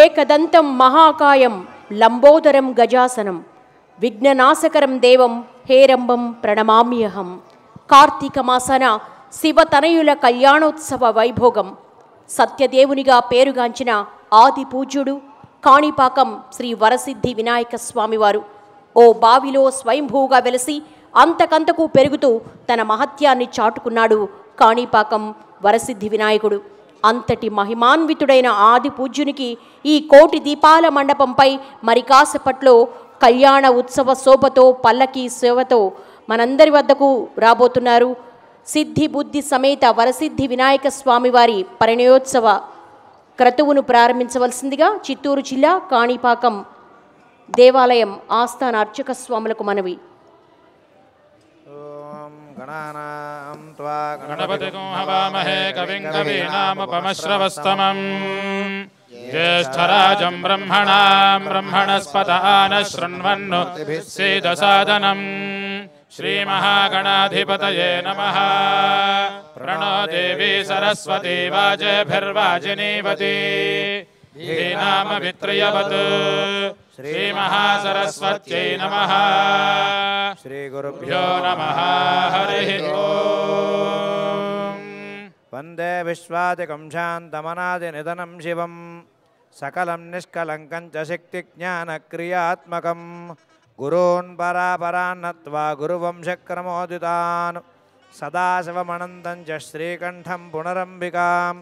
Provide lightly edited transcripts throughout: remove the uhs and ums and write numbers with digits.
ఏకదంతం మహాకాయం లంబోదరం గజాసనం విఘ్ననాశకరం దేవం హేరంబం ప్రణమామ్యహం. కార్తీక మాసన శివతనయుల కళ్యాణోత్సవ వైభోగం సత్యదేవునిగా పేరుగాంచిన ఆది పూజ్యుడు కాణిపాకం శ్రీ వరసిద్ధి వినాయక స్వామివారు ఓ బావిలో స్వయంభూగా వెలసి అంతకంతకు పెరుగుతూ తన మహత్యాన్ని చాటుకున్నాడు కాణిపాకం వరసిద్ధి వినాయకుడు. అంతటి మహిమాన్వితుడైన ఆది పూజ్యునికి ఈ కోటి దీపాల మండపంపై మరి కాసేపట్లో కళ్యాణ ఉత్సవ శోభతో పల్లకీ సేవతో మనందరి వద్దకు రాబోతున్నారు సిద్ధి బుద్ధి సమేత వరసిద్ధి వినాయక స్వామివారి పరిణయోత్సవ క్రతువును ప్రారంభించవలసిందిగా చిత్తూరు జిల్లా కాణిపాకం దేవాలయం ఆస్థాన అర్చక స్వాములకు మనవి. गणपतिं हवामहे कविं कवीनामुपमश्रवस्तमं ज्येष्ठराजं ब्रह्मणां ब्रह्मणस्पतः शृण्वन्नोतिभिस्सीदसादनं श्रीमहागणाधिपतये नमः. प्रणो देवी सरस्वती वाजेभिर्वाजिनीवती धीनामभित्रयवत् श्रीमहासरस्वत्यै नमः. श्रीगुरुभ्यो नमः. हरिः ॐ. वन्दे विश्वादिकं शान्तमनादिनिधनं शिवं सकलं निष्कलङ्कं च शक्तिज्ञानक्रियात्मकं गुरून् परापरान् नत्वा गुरुवंशक्रमोदितान् सदाशिवमनन्तं च श्रीकण्ठं पुनरम्बिकां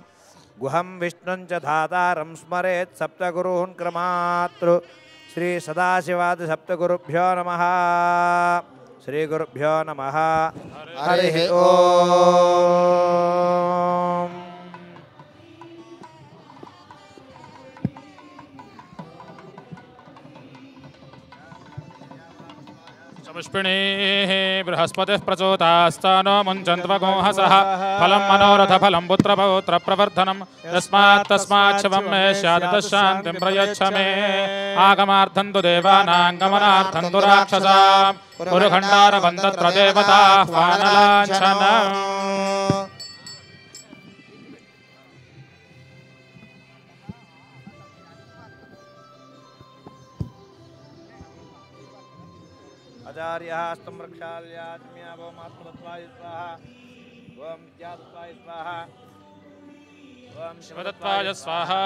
गुहं विष्णुं च धातारं स्मरेत् सप्तगुरून् क्रमात्. श्री सदाशिवादि सप्तगुरुभ्यो नमः. श्री गुरुभ्यो नमः. हरिः ओम्. बृहस्पति प्रचोतास्तानो मुंचन्वगोहसः फलं मनोरथ फलं पुत्रपौत्र प्रवर्धनं यस्मात् तस्मात् शिवं मे स्यात् शान्तिं प्रयच्छ मे. आगमार्थं तु देवानां गमनार्थं तु राक्षसां पुरुखण्डारवं तत्र देवताः वानलाञ्छनम्. आचार्यस्तम रक्षाल्यात्म्या भौमात्मत्वाय स्वाहा ओम ज्ञात्वाय स्वाहा ओम शिवदत्वाय स्वाहा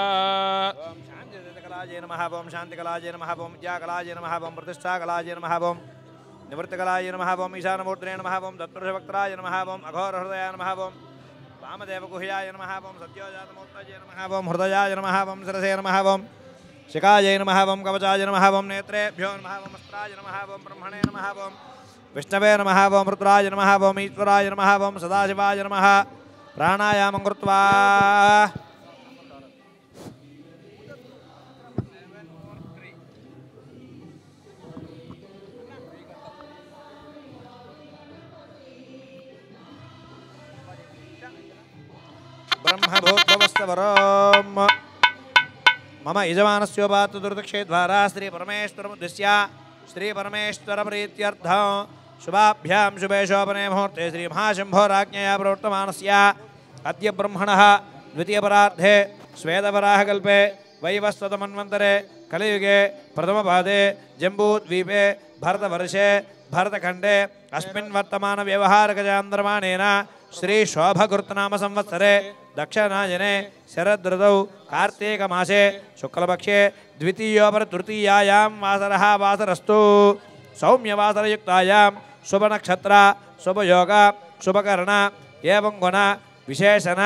ओम शान्तिकलाय नमः ओम शान्तिकलाय नमः ओम ज्ञाकलाय नमः ओम प्रतिष्ठाकलाय नमः ओम निवृत्तकलाय नमः ओम ईशानमूर्तये नमः ओम दत्तवक्त्राय नमः ओम अघोरहृदयाय नमः ओम वामदेवगुह्याय नमः ओम सत्योजातमूर्तये नमः ओम हृदयाय नमः ओम शिरसे नमः ओम शिखाय नमः ओम कवचाय नमः ओम नेत्रेभ्यो नमः ओम अस्त्राय नमः ओम ब्रह्मणे नमः ओम विष्णवे नमः ओम रुद्राय नमः ओम ईश्वराय नमः ओम सदाशिवाय नमः. प्राणायामं कृत्वा ब्रह्मभूतवस्तवरम् मम यजमानस्योपातु दुर्दक्षेद्वारा श्री परमेश्वरं उद्दिश्य श्री परमेश्वरं प्रीत्यर्थं शुभाभ्यां शुभेशोपने मुहूर्ते श्री महाशंभोराज्ञया प्रवर्तमानस्य अद्य ब्रह्मणः द्वितीयपरार्धे श्वेतवराहकल्पे वैवस्वतमन्वन्तरे कलियुगे प्रथमपादे जम्बूद्वीपे भारतवर्षे भारतखण्डे अस्मिन् वर्तमानव्यवहारगजान्तर्माणेन श्री शोभकृतनाम संवत्सरे दक्षिणायने शरदृतौ कार्तीकमासे शुक्लपक्षे द्वितीयोपरतृतीयायां वासरः वासरस्तु सौम्यवासरयुक्तायां शुभनक्षत्र शुभयोग शुभकर्ण एवं गुण विशेषण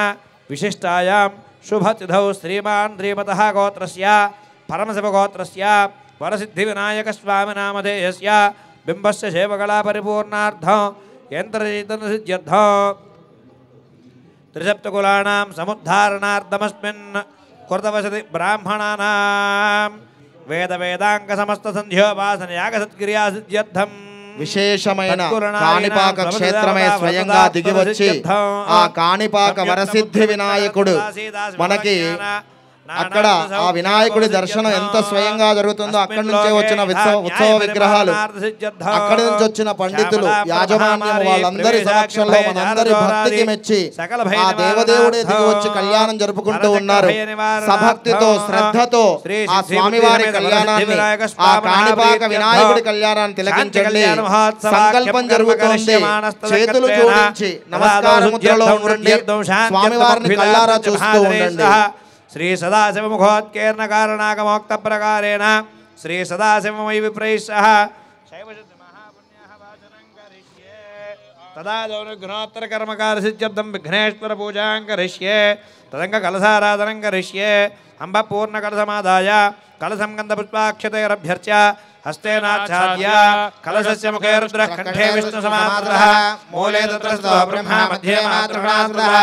विशिष्टायां शुभतिथौ श्रीमान् श्रीमतः गोत्रस्य परमशिवगोत्रस्य वरसिद्धिविनायकस्वामिनामधेयस्य बिम्बस्य सेवकलापरिपूर्णार्थं यन्त्रचेतनसिद्ध्यर्थं त्रिसप्तकुलानां समुद्धारणार्थमस्मिन् कृतवसति ब्राह्मणानां वेदवेदाङ्गसमस्तसन्ध्योपासनयागसत्क्रियासिद्ध्यर्थं విశేషమైన కాణిపాక క్షేత్రమే స్వయంగా దిగి వచ్చి ఆ కాణిపాక వరసిద్ధి వినాయకుడు మనకి అక్కడ ఆ వినాయకుడి దర్శనం ఎంత స్వయంగా జరుగుతుందో అక్కడ నుంచే వచ్చిన ఉత్సవ విగ్రహాలు అక్కడ నుంచి వచ్చిన పండితులు యాజమాన్యం వాళ్ళందరి సమక్షంలో మనందరి భక్తికి మెచ్చి ఆ దేవదేవుడే దిగి వచ్చి కళ్యాణం జరుపుకుంటూ ఉన్నారు. సభక్తితో శ్రద్ధతో ఆ స్వామివారి కళ్యాణాన్ని ఆ కాణిపాక వినాయకుడి కళ్యాణాన్ని తిలకించండి. సంకల్పం జరుగుతోంది. చేతులు జోడించి నమస్కార ముద్రలో ఉండండి. స్వామివారిని కళ్ళారా చూస్తూ ఉండండి. श्री सदाशिव मुखोत्कीर्ण कारणागमोक्त प्रकारेण श्री सदाशिवमयि विप्रैषः शैवशुद्ध महापुण्याः वाचनं करिष्ये तदा जौनुघ्नोत्तर कर्मकार सिद्धं विघ्नेश्वर पूजां करिष्ये तदंग कलशाराधनं करिष्ये अंब पूर्ण कलशमादाय कलशं गन्धपुष्पाक्षतैरभ्यर्च्य हस्तेनाच्छाद्य कलशस्य मुखे रुद्रः कण्ठे विष्णुसमाद्रः मूले तत्रस्थो ब्रह्मा मध्ये मातृणाद्रः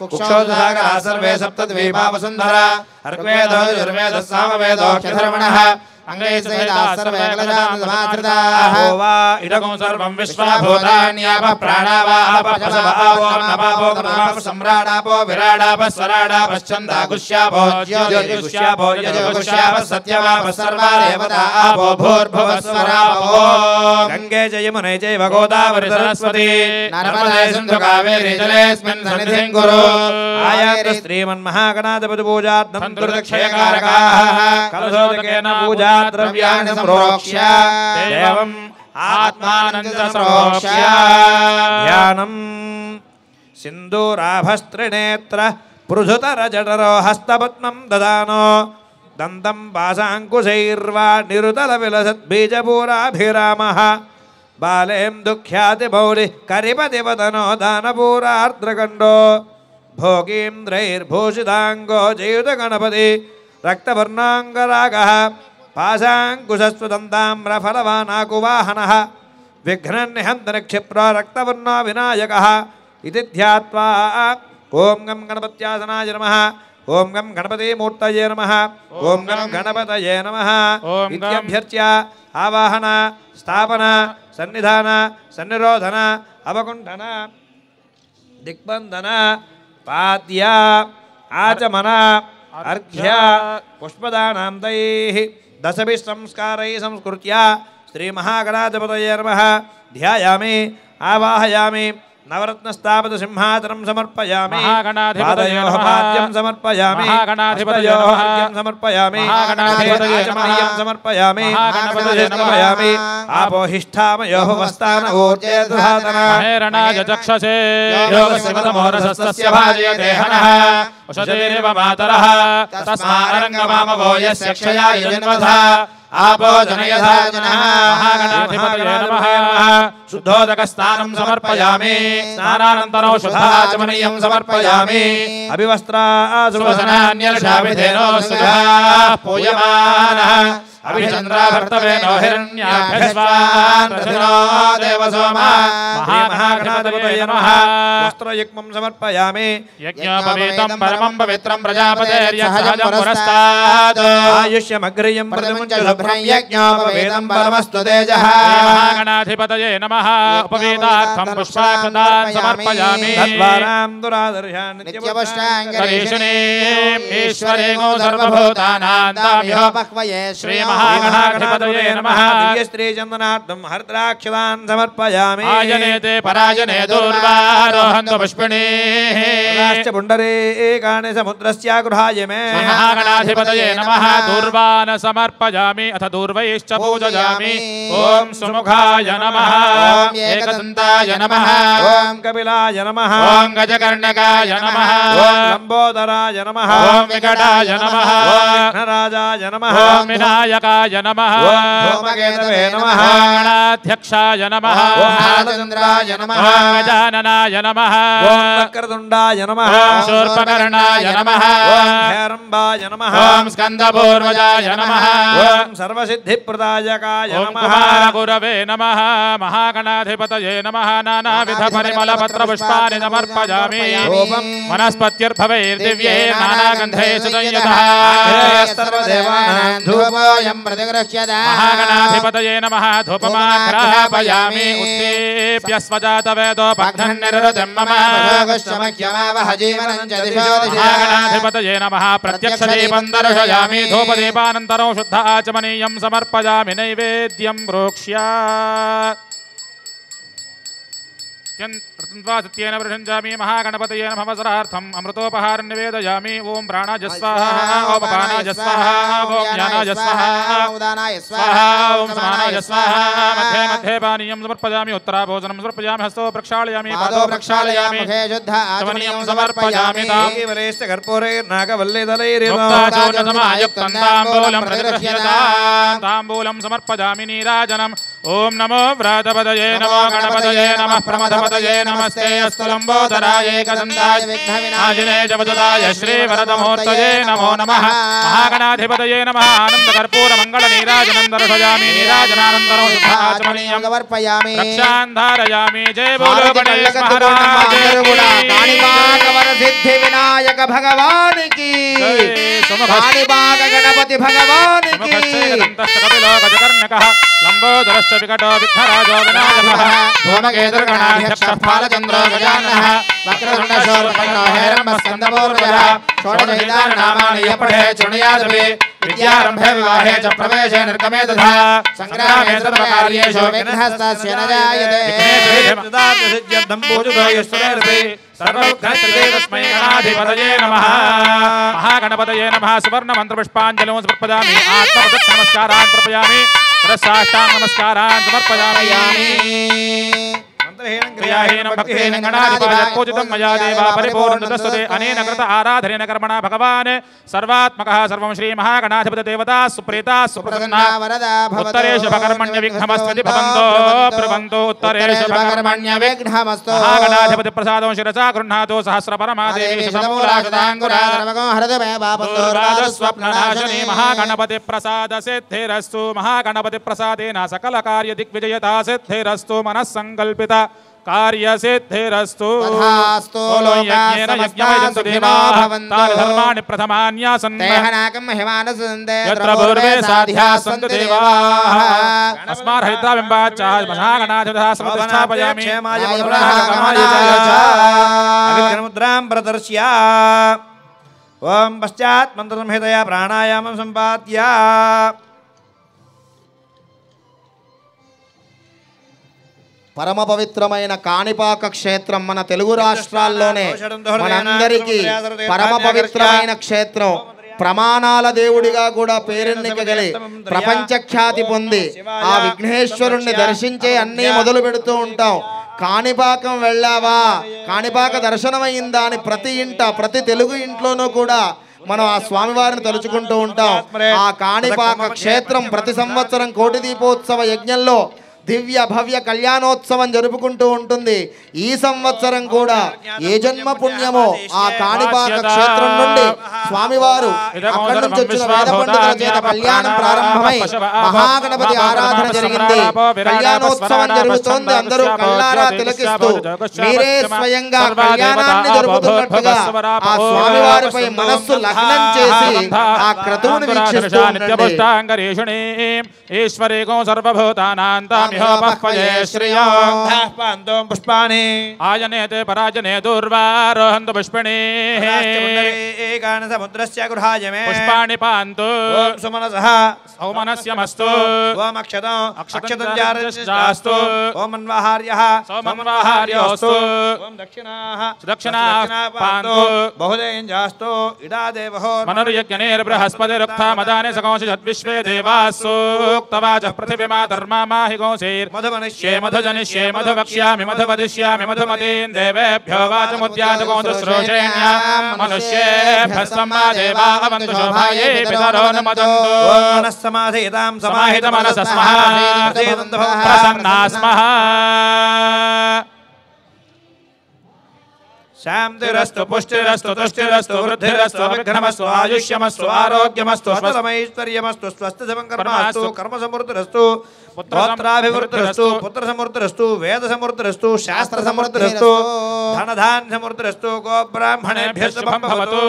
कुक्षोदधागरः सर्वे सप्तद्वीपा वसुन्धरा ऋग्वेदो यजुर्वेदः सामवेदो अक्षधर्मणः गंगे जय मुने जय गोदावरी सरस्वती नर्मदे सिन्धु कावेरी जलेऽस्मिन् सन्निधिं कुरु आयात श्रीमन्महागणाधिपति पूजार्थं दुर्दक्षयकारकाः कलशोदकेन पूजा द्रव्याणि संप्रोक्ष्य देवम् आत्मानन्द संप्रोक्ष्य ध्यानम् सिंधुराभस्त्रिनेत्र पृथुतर जठरो हस्तपद्मं ददानो दंतं पाशांकुशैर्वा निरुतल विलसत् बीजपूराभिरामः बालें दुःख्याति बौलि करिपति वदनो दानपूरार्द्रगण्डो भोगीन्द्रैर्भूषिताङ्गो जयुत गणपति रक्तवर्णाङ्गरागः पाशाङ्कुशस्वदन्ताम्रफलवानाकुवाहनः विघ्नन्निहन्तनक्षिप्रो रक्तवर्णो विनायकः इति ध्यात्वा ॐ गं गणपत्यासनाय नमः ॐ गं गणपतिमूर्तये नमः ॐ गं गणपतये नमः इत्यभ्यर्च्य आवाहन स्थापना सन्निधान सन्निरोधन अवकुण्ठन दिग्बन्धन पाद्य आचमन अर्घ्य पुष्पदानां दैः दशभिः संस्कारैः संस्कृत्य श्री महागणाधिपतये नमः ध्यायामि आवाहयामि नवरत्न स्थापित सिंहासनं समर्पयामि पादयोः पाद्यं समर्पयामि हस्तयोः अर्घ्यं समर्पयामि आचमनीयं समर्पयामि समर्पयामि आपोहिष्ठामयोः वस्तान ऊर्जे दधातना हेरणाय चक्षसे योगस्मतमोरसस्य भाजयते हनः उषदेव मातरः तस्मारङ्गमामवो यस्य क्षया यजन्मधा आपो जनयथा जनः महागणाधिपतये नमः शुद्धोदकस्नानं समर्पयामि स्नानानन्तरौषधाचमनीयं समर्पयामि अभिवस्त्राशुभसनान्यर्षाभिधेनोऽस्तुतः पूयमानः अभिचन्द्राभर्तवेनो हिरण्याभ्यस्वान्रथिनो देवसोमा महागणाधिपतये नमः वस्त्रयुग्मं समर्पयामि यज्ञोपवीतं परमं पवित्रं प्रजापतेर्यहजं पुरस्तात् आयुष्यमग्रियं प्रतिमुञ्च शुभ्रं यज्ञोपवीतं परमस्तु तेजः महागणाधिपतये नमः उपवीतार्थं पुष्पाक्षतान् समर्पयामि तद्वारां दुरादर्शा नित्यवष्टाङ्गरेशनीं ईश्वरेणो सर्वभूतानान्ताभ्यो पक्वये श्रीमः महागणाधिपतये नमः दिव्यस्त्री चन्दनार्थं हरद्राक्षान् समर्पयामि आयनेते परायने दुर्वारोहन्तु पुष्पिणीः पुण्डरीकानि समुद्रस्य गृहाय मे महागणाधिपतये नमः दुर्वान् समर्पयामि अथ दुर्वैश्च पूजयामि ॐ सुमुखाय नमः ॐ एकदन्ताय नमः ॐ कपिलाय नमः ॐ गजकर्णकाय नमः ॐ लम्बोदराय नमः ॐ विकटाय नमः ॐ विघ्नराजाय नमः विनायकाय नमः धूमकेतवे नमः गणाध्यक्षाय नमः चन्द्राय नमः गजाननाय नमः ॐ वक्रतुण्डाय नमः शूर्पकर्णाय नमः ॐ हेरम्बाय नमः ॐ स्कन्दपूर्वजाय नमः ॐ सर्वसिद्धिप्रदायकाय नमः गुरवे नमः महागणाधिपतये नमः नानाविध परिमलपत्रपुष्पाणि समर्पयामि वनस्पत्यर्भवैर्दिव्यैर्नानागन्धैः सुगन्धितः सर्वदेवानां धूपो महागणाधिपतये नमः धूपमाघ्रापयामि उत्तेप्यस्वजात वेदोपघ्नन्निर्हृतिं मम भोगश्चमह्यमावह जीवनं च दिशो दिशः महागणाधिपतये नमः प्रत्यक्षदीपं दर्शयामि धूपदीपानन्तरं शुद्ध आचमनीयं समर्पयामि नैवेद्यं प्रोक्ष्यामि सत्येन प्रशंसामि महागणपतये नमः वसरार्थम् अमृतोपहारं निवेदयामि ओं प्राणाय स्वाहा ओं पानाय स्वाहा ओं ज्ञानाय स्वाहा उदानाय स्वाहा ओं समानाय स्वाहा मध्ये मध्ये पानीयं समर्पयामि उत्तराभोजनं समर्पयामि हस्तौ प्रक्षालयामि पादौ प्रक्षालयामि मुखे शुद्ध आचमनीयं समर्पयामि ताम्बूलेश्च कर्पूरैर्नागवल्लीदलैरेव मुक्ताचूर्णसमायुक्तं ताम्बूलं प्रतिगृह्यतां ताम्बूलं समर्पयामि नीराजनम् ओं नमो व्रतपतये नमो गणपतये नमः प्रमद नमस्ते अस्तुलंबोधराय एकदंताय विघ्नविनाशिने जपदुताय श्री वरदमूर्तये नमो नमः महागणाधिपतये नमः आनंदकर्पूर मंगल नीराजनं दर्शयामि नीराजनानन्दरं शुद्धाचमनीयं समर्पयामि रक्षां धारयामि जय बोलो गणेश महाराज काणिपाकवर सिद्धि विनायक भगवान की काणिपाक गणपति भगवान की कपिलोकजकर्णकः लंबोदरश्च विकटो विघ्नराजो विनायकः धूमकेतुर्गणाः चंद्रो गजाननः वक्रतुण्डशूर्पणो हेरम्बस्कन्दपूर्वजः षोडशैतारनामानियपठे चुणयादपि विद्यारम्भे विवाहे च प्रवेशे निर्गमे तथा संग्रामे सर्वकार्येषु विघ्नस्तस्य न जायते तदात्मसिद्ध्यर्थं पूजितो यस्तुरेरपि सर्वविघ्नस्तदे तस्मै गणाधिपतये नमः महागणपतये नमः सुवर्णमन्त्रपुष्पाञ्जलिं समर्पयामि आत्मप्रदक्षिणमस्कारान् समर्पयामि साष्टाङ्ग नमस्कारान् समर्पयामि क्रियाहीनं भक्तिहीनं गणाधिपतिः पूजितं मया देवा परिपूर्णतस्तुते अनेन कृत आराधनेन कर्मणा भगवान् सर्वात्मकः सर्वं श्री महागणाधिपतिदेवता सुप्रीता सुप्रसन्ना वरदा भवतु उत्तरेषु भवन्तो उत्तरेषु भकर्मण्यविघ्नमस्तु महागणाधिपतिप्रसादं शिरसा गृह्णातु सहस्रपरमादेवी स्वप्ननाशने महागणपतिप्रसादसिद्धिरस्तु महागणपतिप्रसादेन सकलकार्यदिग्विजयता सिद्धिरस्तु मनस्सङ्कल्पिता कार्य सिद्धिरस्तु धर्माणि प्रथमान्यासन् मुद्रां प्रदर्श्य ओं पश्चात् मन्त्रसंहितया प्राणायामं सम्पाद्य परम पवित्रमैन काणिपाक क्षेत्रं मन तेलुगु राष्ट्राल्लोने मनंदरिकी परम पवित्रमैन क्षेत्रं प्रमाणाल देवुडिगा कूडा पेरेन्निकगले प्रपंच ख्याति పొంది आ विघ्नेश्वरुण्णि दर्शिंचे अन्नी मोदलु पेडुतू उंटां काणिपाकं वेल्लावा काणिपाक दर्शनमयिंदा अनि प्रति इंट प्रति तेलुगु इंट्लोनू कूडा మనం ఆ స్వామివారిని తలుచుకుంటూ ఉంటాం ఆ కాణిపాక క్షేత్రం ప్రతి సంవత్సరం కోటి దీపోత్సవ యజ్ఞంలో दिव्य भव्य कल्याणोत्सव जरुपुकुंटू उंटुंदी ई संवत्सरं कूडा ए जन्म पुण्यमो आ काणिपाक क्षेत्रं नुंडी स्वामिवारु अक्कडि नुंचि वच्चिन वेद पंडितुल चेत कल्याणं प्रारंभमई महागणपति आराधन जरिगिंदी कल्याणोत्सवं जरुगुतोंदी अंदरू कल्लारा तिलकिस्तू मीरे स्वयंगा कल्याणान्नि जरुपुतुन्नट्लुगा आ स्वामिवारिपै मनस्सु लग्नं चेसि आ क्रतुवुनु वीक्षिस्तू अष्टांगरेषुणे ईश्वरेको सर्वभूतानां पुष्पाणि आजनेते पराजने दुर्वारोहन्तु पुष्पिणी समुद्रस्य गृहाय मे पुष्पाणि पान्तु सुमनसः सौमनस्यमस्तु अक्षतं अक्षतं जारयस्तु ओम मन्वाहार्यः सोमन्वाहार्योऽस्तु ओम दक्षिणाः सुदक्षिणाः पान्तु बहुदेयं जास्तु इडा देवः मनर्यज्ञेर्बृहस्पतिरुक्था मदाने सकौंसिजत् विश्वे देवाः सूक्तवाचः पृथिवीमा धर्मा माहि गौं मधुमनिष्ये मधुजनिष्ये मधुवक्ष्यामि मधुवदिष्यामि मधुमतीं देवेभ्यो वाचमुद्यादुकोऽन्तुश्रोषेण्यां मनुष्येभ्यः सम्मा देवाः अवन्तु शोभायै पितरो न मदन्तु मनः समाधेतां समाहितमनसः स्मः प्रसन्ना स्मः शांतिरस्तु पुष्टिरस्तु तुष्टिरस्तु वृद्धिरस्तु अभिघ्नमस्तु आयुष्यमस्तु आरोग्यमस्तु स्वस्तमैश्वर्यमस्तु स्वस्थसमकर्मस्तु कर्मसमृद्धिरस्तु पुत्राभिवृद्धिरस्तु पुत्रसमृद्धिरस्तु वेदसमृद्धिरस्तु शास्त्रसमृद्धिरस्तु धनधान्यसमृद्धिरस्तु गोब्राह्मणेभ्यः शुभं भवतु।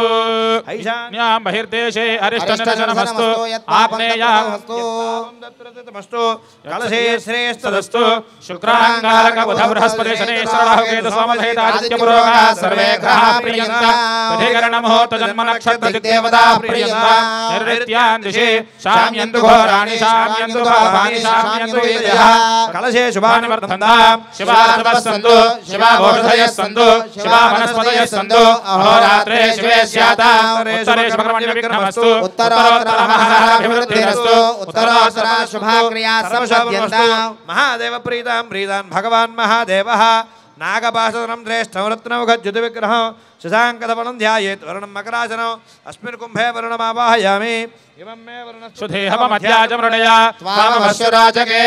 ऐशान्यां बहिर्देशे अरिष्टनशनमस्तु आपनेयामस्तु दत्रतमस्तु कलशे श्रेष्ठदस्तु शुक्रांगारक बुध बृहस्पति शनेश्वरः केतु सोमधेता आदित्य पुरोगा सर्वे ग्रहाः प्रियन्ता अधिकरण मुहूर्त जन्म नक्षत्र दिग्देवता प्रियन्ता निर्वित्यान् दिशे शाम्यन्तु घोराणि शाम्यन्तु भावानि शाम्यन्तु वीर्यः कलशे शुभानि वर्धन्ता शिवार्पणः सन्तु शिवाभोषधयः सन्तु शिवामनस्पतयः सन्तु अहोरात्रे शिवे स्यातां उत्तरे शुभकर्मणि विघ्नमस्तु उत्तरोत्तरः महाराभिवृद्धिरस्तु उत्तरोत्तरः शुभक्रियाः समसिद्ध्यन्तां महादेव प्रीतां प्रीतान् भगवान् महादेवः नागपाशतनं श्रेष्ठं रत्नमुखद्युतिविग्रहं शशाङ्कतपणं ध्यायेत् वर्णं मकरासनौ अस्मिन् कुम्भे वर्णमावाहयामि इमं मे वर्णसुधेहवमध्याजमृणया त्वामश्वराजके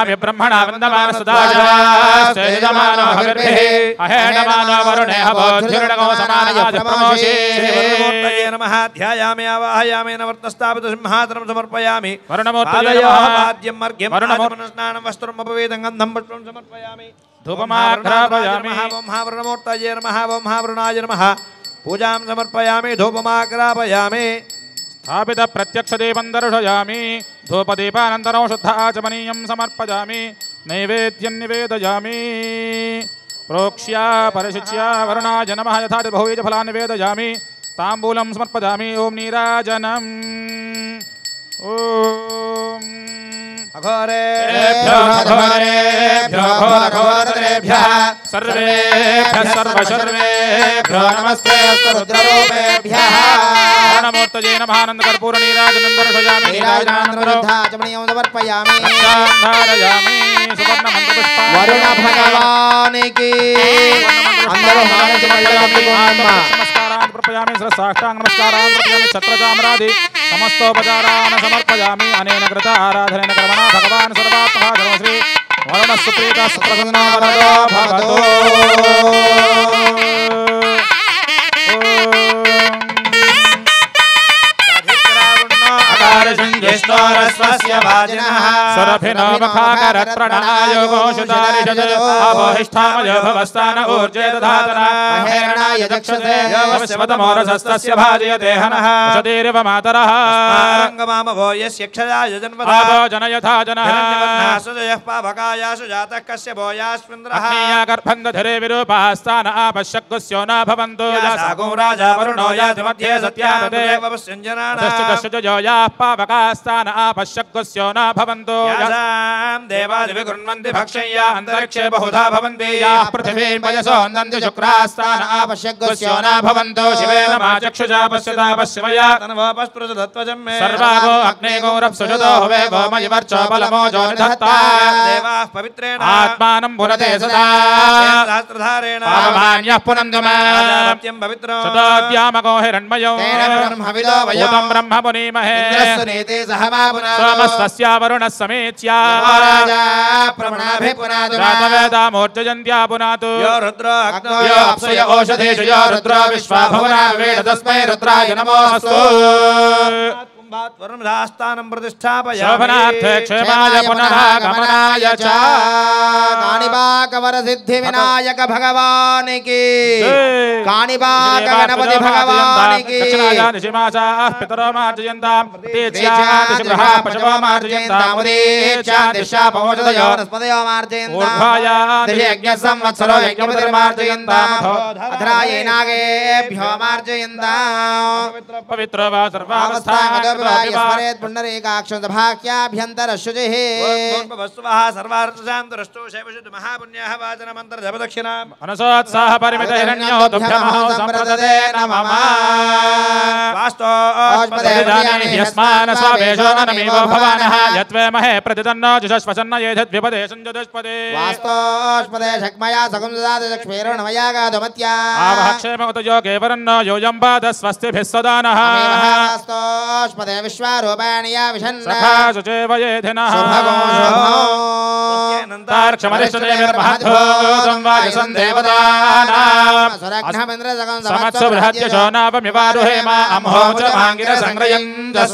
आभि ब्रह्मणा वन्दमानसुदाजमानो हविर्भिः अहेडमानो वरुणेह बोधिर्णगो समानयाजप्रमोषे श्रीवरुणमूर्तये नमः ध्यायामि आवाहयामि नवर्तस्थापितं सिंहासनं समर्पयामि वरुणमूर्तये पाद्यं मर्घ्यं वरुणमूर्तस्नानं वस्त्रं उपवेदं गन्धं पुष्पं समर्पयामि धूपमाघ्रापयामि महावरुणमूर्तये नमः महावरुणाय नमः पूजां समर्पयामि धूपमाघ्रापयामि स्थापित प्रत्यक्ष देवं दर्शयामि धूपदीपानन्तरं शुद्ध आचमनीयं समर्पयामि नैवेद्यं निवेदयामि प्रोक्ष्या परिशिच्य वरुणाय नमः यथा बहुविधफलान् निवेदयामि ताम्बूलं समर्पयामि ओम नीराजनम् ओम अघोरेभ्यो अघोरेभ्यो अघोरतरेभ्यः सर्वेभ्यः सर्वशर्वेभ्यो नमस्ते रुद्ररूपेभ्यः नमोस्तुते नमः आनंदकर्पूर नीराजनंदन सजामि नीराजनंदनरुद्धा चमनियं समर्पयामि धारयामि सुवर्ण मंत्रपुष्पा वरुण भगवान् की अंदरो हारति मंत्रपुष्पा नमस्कारान् समर्पयामि सरसाष्टांग नमस्कारान् समर्पयामि छत्रजामरादि समस्तोपचारान् समर्पयामि अनेन कृत आराधनेन कर्मणा भगवान् सर्वात्मा धर्मश्री वरुणसुप्रीता सुप्रसन्नो वरदो भवतु। रस्वस्य वाजिनः सरभिनो मखाकरत्रणनायो गोशुदारिषदो अवहिष्ठामयो भवस्तान ऊर्जे दधातना अहेरणाय दक्षते यवस्वतमोरसस्तस्य भाजयते हनः सदेरव मातरः अस्मारङ्गमामवो यस्य क्षयाय जन्मदा जनयथा जनः हिरण्यवर्णासुजयः पावकायासु जातः कस्य भोयास्मिन्द्रः अग्निया गर्भन्दधरे विरूपास्तान आपश्यग्गुस्यो न भवन्तो यासागो राजा वरुणो याति मध्ये सत्यादेव वस्यञ्जनानां दशदशजयो याः पावकास्तान आपश्यग्गुस्यो न भवन्तो यासां देवादिविगृह्णन्ति भक्षय्या अन्तरिक्षे बहुधा भवन्ति याः पृथिवीं वयसो नन्दन्ति शुक्रास्तान आपश्यग्गुस्यो न भवन्तो शिवेन माचक्षुषा पश्यता पश्यमया तन्वपस्पृशदत्वजं मे सर्वागो अग्ने गौरप्सुजतो हवे गोमयवर्चो बलमोजो निधत्ता देवाः पवित्रेण आत्मानं पुनते सदा शास्त्रधारेण पावमान्यः पुनन्दुमात्यं पवित्रो सदाव्यामगो हिरण्मयो तेन ब्रह्मविदो वयं ब्रह्मपुनीमहे सुनेते सहवापुना समस्तस्य वरुण समेत्या राजा प्रमणाभि पुनातु रातवेदा मोर्जयन्त्या पुनातु यो रुद्र अग्नो यो अप्सय ओषधेषु यो रुद्र विश्वाभवना वेद तस्मै रुद्राय नमोऽस्तु। वरुणदास्तानं प्रतिष्ठापयामि शोभनार्थे क्षेमाय पुनः गमनाय च काणिपाकवर सिद्धिविनायक भगवान् की काणिपाक गणपति भगवान् की दक्षिणायाः पितरो मार्जयन्तां तेजयादिशभः पशवो मार्जयन्तां उदेच्छां दिशा पवोषधयो वनस्पतयो मार्जयन्तां ऊर्ध्वायादिशि यज्ञसंवत्सरो यज्ञपतिर्मार्जयन्तां अधरायेनागेभ्यो मार्जयन्तां पवित्रो वा सर्वावस्थां यस्मरेत् पुण्डरीकाक्षभाख्याभ्यन्तरशुचिः वस्तुवः सर्वार्थसां द्रष्टो शैवशुद्ध महापुण्याः वाचनमन्तर्जपदक्षिणाम् अनसोत्साह परिमितहिरण्यो दुभ्यमहो सम्प्रददे नमः वास्तोऽस्मदेदानि यस्मानसावेशो ननमेव भवानः यत्वे महे प्रतिदन्नो जुषश्वसन्न येधद्विपदे संजुदस्पदे वास्तोऽस्मदे शक्मया सकुंसदादे लक्ष्मीर्णमया गादमत्या आवहक्षेमोतयो केवरन्नो योऽयं पादस्वस्तिभिः सदा नः वास्तोऽस्मदे विश्वारूपाणि याविशन् सखा सुचेवयेधिनः सुभगो शोभो संवायसन् देवतानां सुरक्षामिन्द्रजगं समत्सुबृहद्यशोनापमिवारुहे मा अम्होच भाङ्गिरसंग्रयं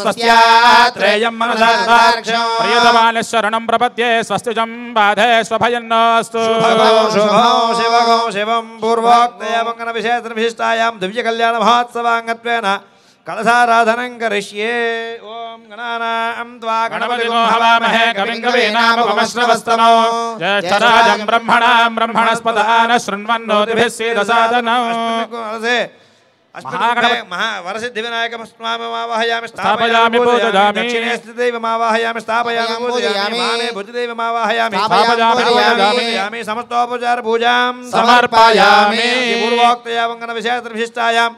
स्वस्त्यात्रयं मनसाक्षं प्रियतमालशरणं प्रपद्ये स्वस्तिजं बाधे स्वभयन्नस्तु शुभगो शिवगो शिवं पूर्वोक्तया वंगनविशेषणविशिष्टायां दिव्यकल्याणमहोत्सवाङ्गत्वेन कलशाराधनं करिष्ये ओम गणानां त्वा गणपतिं हवामहे कविं कवीनामुपमश्रवस्तमो ज्येष्ठराजं ब्रह्मणां ब्रह्मणस्पदान् शृण्वन्नोतिभिः सीदसादनौ महावरसिद्धिविनायकमस्मामवाहयामि स्थापयामि पूजयामि दक्षिणे स्थितैवमावाहयामि स्थापयामि पूजयामि वामे भुजदैवमावाहयामि स्थापयामि पूजयामि समस्तोपचार पूजां समर्पयामि पूर्वोक्तया वंगनविशेषणविशिष्टायां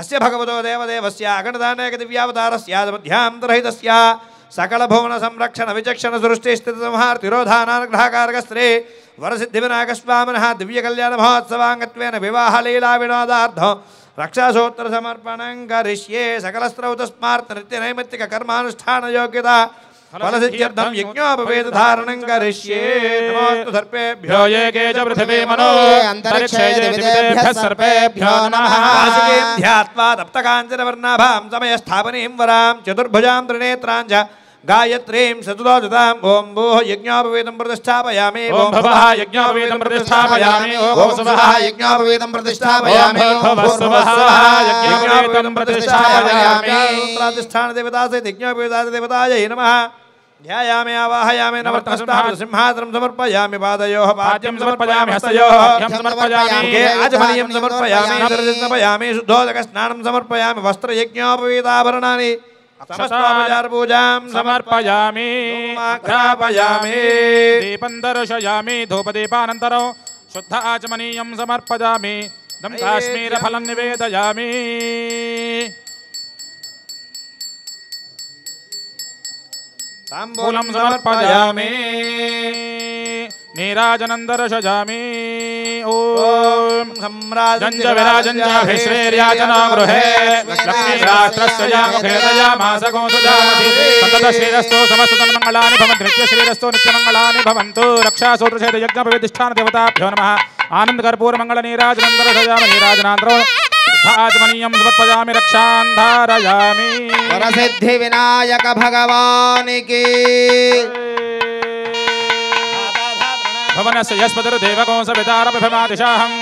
अस्य भगवतो देवदेवस्य अगणितानेक दिव्यावतारस्याद्मध्यान्तरहितस्य सकलभुवनसंरक्षणविचक्षणसृष्टिस्थितसंहारतिरोधानानुग्रहकारकस्त्रे वरसिद्धिविनायकस्वामिनः दिव्यकल्याणमहोत्सवाङ्गत्वेन विवाहलीलाविनोदार्थं रक्षासूत्रसमर्पणं करिष्ये सकलस्त्रौतस्मार्तनृत्यनैमित्तिककर्मानुष्ठानयोग्यता फलसिद्ध्यर्थं यज्ञोपवेदधारणं करिष्ये नमोऽस्तु सर्पेभ्यो ये च पृथिवी मनो अन्तरिक्षे दिविदेभ्यः सर्पेभ्यो नमः वासुकीं ध्यात्वा दप्तकाञ्चनवर्णाभां समयस्थापनीं वरां चतुर्भुजां त्रिनेत्रां च गायत्रीं सतुदोजतां ओं भूः यज्ञोपवीतं प्रतिष्ठापयामि ओं भवः यज्ञोपवीतं प्रतिष्ठापयामि ओं स्वः यज्ञोपवीतं प्रतिष्ठापयामि ओं भवः यज्ञोपवीतं प्रतिष्ठापयामि प्रातिष्ठान देवतासे यज्ञोपवीताय देवतायै नमः ध्यायामि आवाहयामि नमस्तस्तां सिंहासनं समर्पयामि पादयोः पाद्यं समर्पयामि हस्तयोः हस्तं समर्पयामि आचमनीयं समर्पयामि दर्शनं समर्पयामि शुद्धोदकस्नानं समर्पयामि वस्त्रयज्ञोपवीताभरणानि समस्तापचार पूजां समर्पयामि ध्यापयामि दीपं दर्शयामि धूपदीपानन्तरं शुद्ध आचमनीयं समर्पयामि दं काश्मीरफलं निवेदयामि ताम्बूलं समर्पयामि नीराजनं दर्शयामि ॐ सम्राजं च विराजं च भीष्मेर्याचना गृहे लक्ष्मीरात्रस्य यामखेदया मासगोसुधामधि सन्ततश्रीरस्तो समस्तन्मङ्गलानि भवन्तु नित्यश्रीरस्तो नित्यमङ्गलानि भवन्तु रक्षासूत्रशेदयज्ञोपवेदिष्ठानदेवताभ्यो नमः आनन्दकर्पूरमङ्गलनीराजनं दर्शयामि नीराजनान्तरं आत्मनियम समर्पयामि रक्षान्धारयामि वरसिद्धिविनायक भगवान् की भवनस्य यस्पतिर्देवकोंसविदारभमादिशाहम्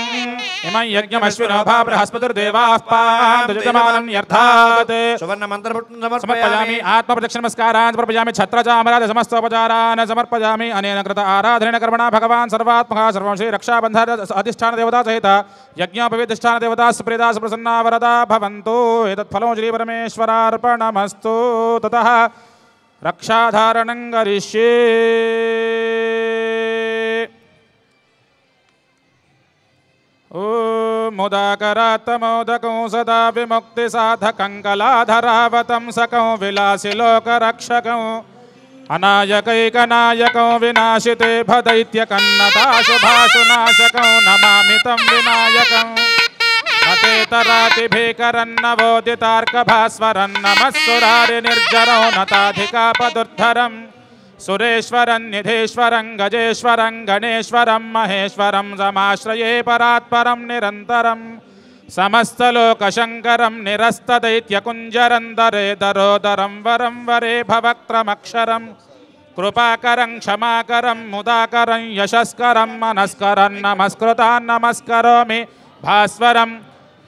इमं यज्ञमश्विनोभा बृहस्पतिर्देवाः पां यजमानं यर्थात् सुवर्णमन्त्रपुटं समर्पयामि आत्मप्रदक्षिणमस्कारान् समर्पयामि छत्रचामराज समस्तोपचारान् समर्पयामि अनेन कृत आराधनेन कर्मणा भगवान् सर्वात्मकः सर्वं श्री रक्षाबन्धर अधिष्ठानदेवता सहित यज्ञोपवेदिष्ठानदेवता सुप्रीता सुप्रसन्ना वरदा भवन्तु एतत्फलं श्रीपरमेश्वरार्पणमस्तु ततः रक्षाधारणं करिष्ये ॐ मोदाकरात्मोदकं सदा विमुक्तिसाधकं कलाधरावतं सकं विलासिलोकरक्षकं अनायकैकनायकं विनाशिते भदैत्यकन्नताशुभाशुनाशकं नमामि तं विनायकं नतेतरातिभेकरन्नवोदितार्कभास्वरं नमस्सुरारिनिर्जरं नताधिकापदुद्धरम् सुरेश्वरं निधेश्वरं गजेश्वरं गणेश्वरं महेश्वरं समाश्रये परात्परं निरन्तरं समस्तलोकशङ्करं निरस्तदैत्यकुञ्जरं दरेदरोदरं वरं वरे भवक्रमक्षरं कृपाकरं क्षमाकरं मुदाकरं यशस्करं मनस्करं नमस्कृतान् नमस्करोमि भास्वरम्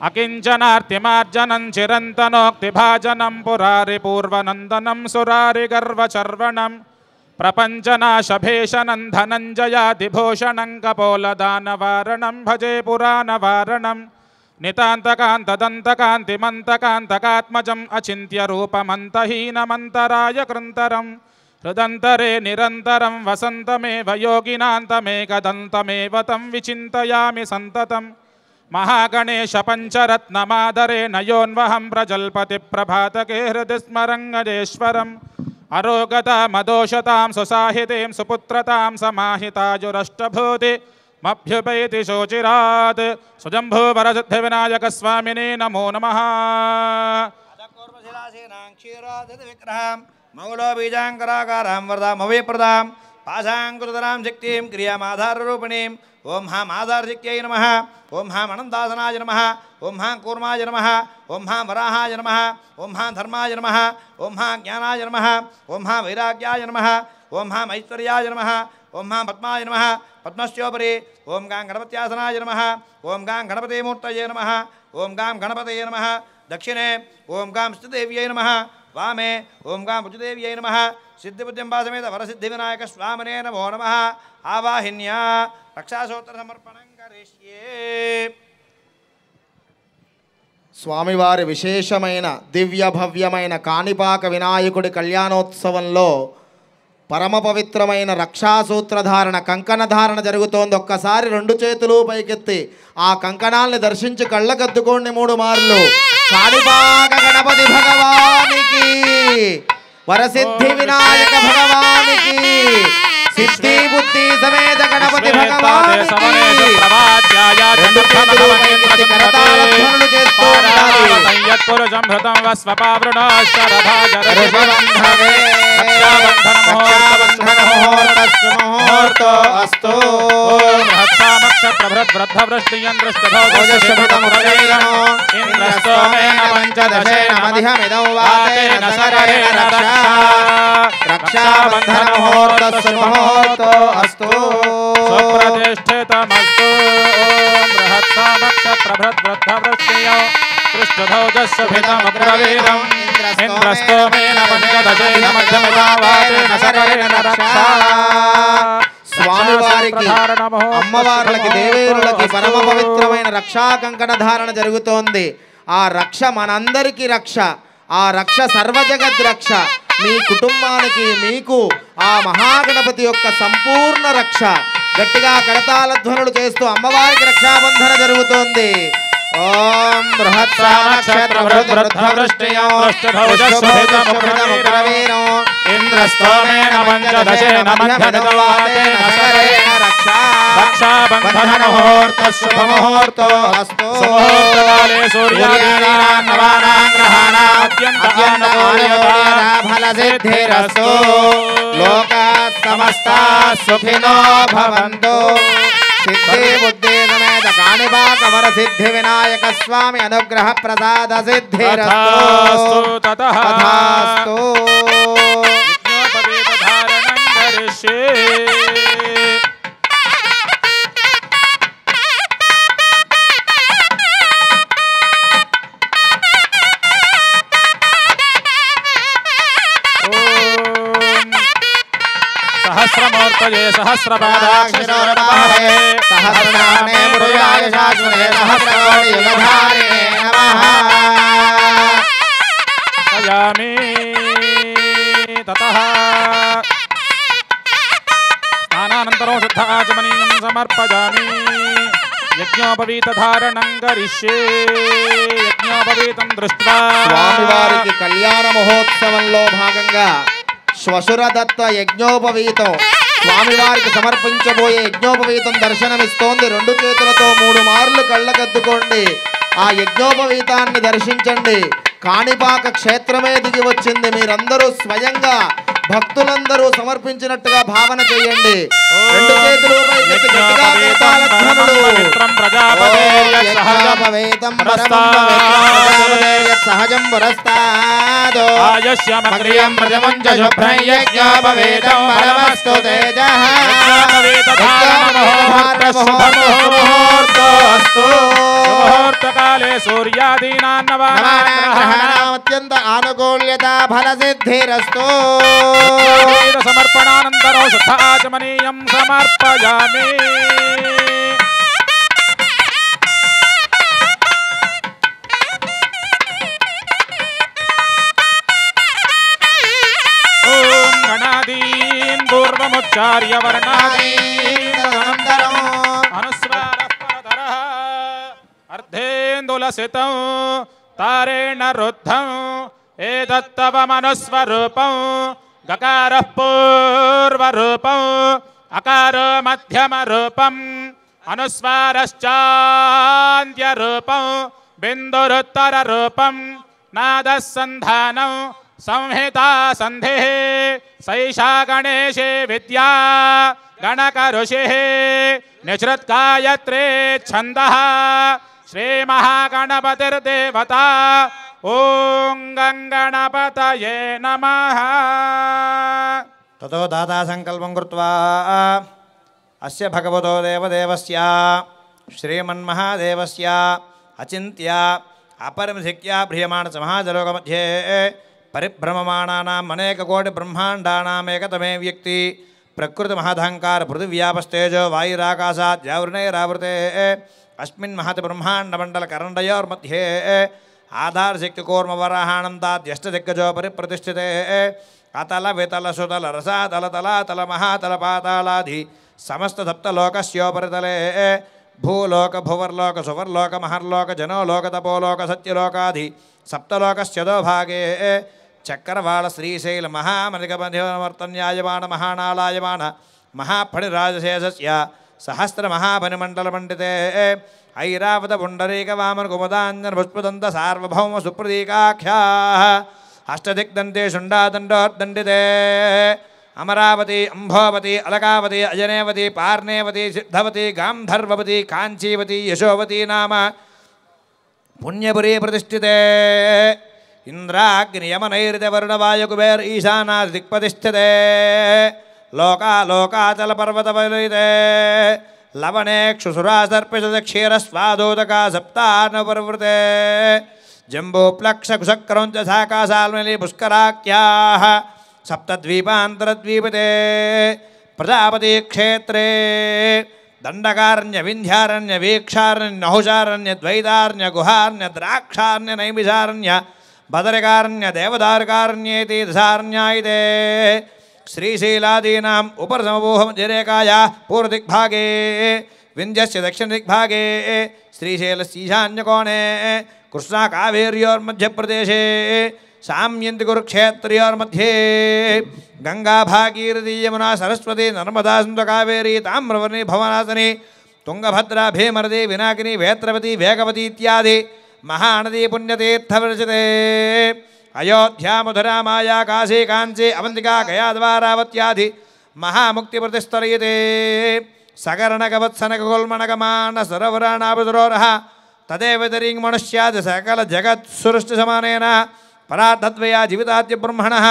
अकिंचनार्तिमार्जनं चिरन्तनोक्तिभाजनं पुरारिपूर्वनन्दनं सुरारिगर्वचर्वणं प्रपञ्चनाशभेषणं धनञ्जयादिभूषणं कपोलदानवारणं भजे पुराणवारणं नितान्तकान्तदन्तकान्तिमन्तकान्तकात्मजम् अचिन्त्यरूपमन्तहीनमन्तराय कृन्तरं हृदन्तरे निरन्तरं वसन्तमेव योगिनान्तमेकदन्तमेव तं विचिन्तयामि सन्ततम् महागणेश पंचरत्नमादरे नयोन्वहं प्रजल्पति प्रभातके हृदि स्मरङ्गजेश्वरम् अरोगताम् अदोषतां सुसाहितीं सुपुत्रतां समाहितायुरष्टभूति मभ्युपैति शोचिरात् सुजम्भूवरसिद्धिविनायकस्वामिने नमो नमः क्षीराधिग्रहां मौलबीजांकराकारां वरदां अभयप्रदां पाशांकुरधरां शक्तिं क्रियामाधाररूपिणीं ओं हां आधारशक्त्यै नमः ओं हां अनन्तासनाय नमः ओं हां कूर्माय नमः ओं हां वराहाय नमः ओं हां धर्माय नमः ओं हां ज्ञानाय नमः ओं हां वैराग्याय नमः ओं हां ऐश्वर्याय नमः ओं हां पद्माय नमः पद्मस्योपरि ओं गां गणपत्यासनाय नमः ओं गां गणपतिमूर्तये नमः ओं गां गणपतये नमः दक्षिणे ओं गां स्थिदेव्यै नमः वामे ओं गां भुजदेव्यै नमः सिद्धिबुद्धिम्बासमेत वरसिद्धिविनायक स्वामिने नमो नमः आवाहिन्या रक्षासूत्र समर्पणं करिष्ये स्वामिवारी विशेषमैन दिव्य भव्यमैन कानिपाक विनायकुడి कल्याणोत्सवंलो परम पवित्रमैन रक्षासूत्र धारण कंकण धारण जరుగుతోంది ఒక్కసారి రెండు చేతులు పైకెత్తి ఆ కంకణాలను దర్శించి కళ్ళకద్దుకోండి మూడు మార్లు కానిపాక గణపతి భగవానికి వరసిద్ధి వినాయక భగవానికి सिद्धि बुद्धि समेत गणपति भगवान की रक्षा तो अस्तु स्वप्रतिष्ठितमस्तु ओम बृहत्समक्ष प्रभृद्वृद्धवृष्टियो कृष्णधौजस्वभितमग्रवीरं इन्द्रस्तोमेन पञ्चदशेन मध्यमभावादेन सर्वेण रक्षा स्वामिवारिकी अम्मवार्लकी देवेरुलकी परम पवित्रमैन रक्षा कंकण धारण जరుగుతోంది आ रक्ष मनंदरिकी रक्ष आ रक्ष सर्वजगद् रक्ष మీ కుటుంబానికి మీకు ఆ మహా గణపతి యొక్క సంపూర్ణ రక్ష గట్టిగా కరతాళ ధ్వనులు చేస్తూ అమ్మవారికి రక్షాబంధన జరుగుతోంది ఓం బృహత్సాక్షాత్ర వృద్ధవృష్టియో అష్టభౌజస్వభితమప్రవీరో ఇంద్రస్తోమేన పంచదశేన మధ్యగవాదేన సరేణ రక్షా రక్షా బంధనోహర్త శుభమోహర్తో అస్తో సోహర్తకాలే సూర్యాదీనాం నవానాం గ్రహాణాం అత్యంత ఆర్యవారా ఫలసిద్ధిరస్తో లోకా సమస్తా సుఖినో భవంతు सिद्धि बुद्धि समेत कानिपाक वर सिद्धि विनायक स्वामी अनुग्रह प्रसाद सिद्धिरस्तु तथास्तु विज्ञापवेद धारणं करिष्ये सहस्रमूर्तये सहस्रपादाक्षिरोर्वहे सहस्रनामे मृगाय शाश्वते सहस्रकोटि युगधारिणे नमः भजामि ततः स्नानानन्तरं शुद्धाचमनीयं समर्पयामि यज्ञोपवीतधारणं करिष्ये यज्ञोपवीतं दृष्ट्वा स्वामिवारिकी कल्याण महोत्सवंलो भागंगा श्वशुर दत्त यज्ञोपवीत स्वामिवारिकी समर्पिंचबोये यज्ञोपवीतं दर्शनमिस्तोंది రెండు చేతులతో మూడు మార్లు కళ్ళకద్దుకోండి ఆ యజ్ఞోపవీతాన్ని దర్శించండి కాణిపాక క్షేత్రమే దిగి వచ్చింది మీరందరూ స్వయంగా భక్తులందరూ సమర్పించినట్టుగా భావన చేయండి రెండు చేతులు పైకి గట్టిగా కరతాళధ్వనులు మిత్రం ప్రజాపతే సహజమవేతం ప్రజాపతే సహజం వరస్తాదో ఆయస్యమక్రియం ప్రజమంజ శుభ్రం యజ్ఞోపవేతం పరమస్తు తేజః అస్తు ముహూర్తకాలే సూర్యాదీనాం నవానాం అత్యంత ఆనుకూల్యత ఫల సిద్ధిరస్తు సమర్పణానంతరం శుద్ధాచమనీయం సమర్పయామి ఓం గణాదీన్ పూర్వముచ్చార్య వర్ణాదీన్ అనంతరం అనుస్వారపరధరః అర్ధేందులసితం तारेण रुद्धं एतत्तव मनुस्वरूपं गकारः पूर्वरूपं अकारो मध्यमरूपम् अनुस्वारश्चान्त्यरूपं बिन्दुरुत्तररूपं नादसंधानौ संहिता संधे सैषा गणेशे विद्या गणक ऋषि निश्रित गायत्रे छंदः श्री महागणपतिर्देवता ओं गणपतये नमः। ततो दाता संकल्पं कृत्वा अस्य भगवतो देवदेवस्य श्रीमन्महादेवस्य अचिंत्य अपरमधिक्य प्रियमाण समाजलोक मध्ये परिभ्रममाणानां अनेककोटि ब्रह्माण्डानां एकतमे व्यक्ति प्रकृति महदाहंकार पृथिव्यापस्तेजो वायुराकाशात् जावृणैरावृते अस्मिन् महत् ब्रह्माण्ड मण्डल करण्डयोर्मध्ये आधार शक्ति कूर्म वराहाणंताद्यष्टदिग्गजो परिप्रतिष्ठिते अतल वितल सुतल रसातल तलातल महातल पातालादि समस्त सप्तलोकस्योपरितले भूलोक भुवर्लोक सुवर्लोक महर्लोक जनोलोक तपोलोक सत्यलोकादि सप्तलोकस्यदो भागे चक्रवाल श्रीशैल महामनिगमधिवर्तन्यायमान महानालायमान महाफणिराजशेषस्य सहस्र महाफणिमण्डलमण्डिते ऐरावत पुण्डरीक वामन कुमुदान्यन पुष्पदंत सार्वभौम सुप्रतीकाख्याः अष्टदिग्दन्ते शुण्डादण्डोर्दण्डिते अमरावती अंभोवती अलकावती अजनेवती पार्नेवती सिद्धवती गांधर्ववती कांचीवती यशोवती नाम पुण्यपुरी प्रतिष्ठिते इंद्राग्नियमनैर्दवरुणवायुकुबेर ईशानादिक्पतिष्ठिते लोकालोकाचलपर्वतवलिते लवणेक्षुसुरासर्पिषदक्षीरस्वादोदका सप्तानपरवृते जम्बोप्लक्षकुशक्रौञ्च साकाशाल्मली पुष्कराख्याः सप्तद्वीपान्तरद्वीपते प्रजापति क्षेत्रे दंडकारण्य विंध्यारण्य वीक्षारण्य नहुषारण्य द्वैतारण्य गुहारण्य द्राक्षारण्य नैमिषारण्य बदरिकारण्य देवदारण्येति दशारण्यायते श्रीशैलादीनां उपरसमभूहं जरेकाया पूर्वदिग्भागे विंध्यस्य दक्षिणदिग्भागे श्रीशैलस्य ईशान्यकोणे कृष्णा कावेर्योर्मध्यप्रदेशे साम्यन्ति कुरुक्षेत्रयोर्मध्ये गंगा भागीरथी यमुना सरस्वती नर्मदा सिन्धु कावेरी ताम्रवर्णी भवनासनी तुंगभद्रा भीमरदी विनाकिनी वेत्रवती वेगवती इत्यादि महानदी पुण्यतीर्थवर्षिते अयोध्या मधुरा माया काशी कांची अवंतिका गया द्वारावत्यादि महामुक्तिप्रतिस्तरयते सगरणकवत्सनकगोल्मणकमान सरोवराणाभिसरोरः तदेव तरीं मनुष्याद सकल जगत्सृष्टिसमानेन परार्धद्वया जीविताद्य ब्रह्मणः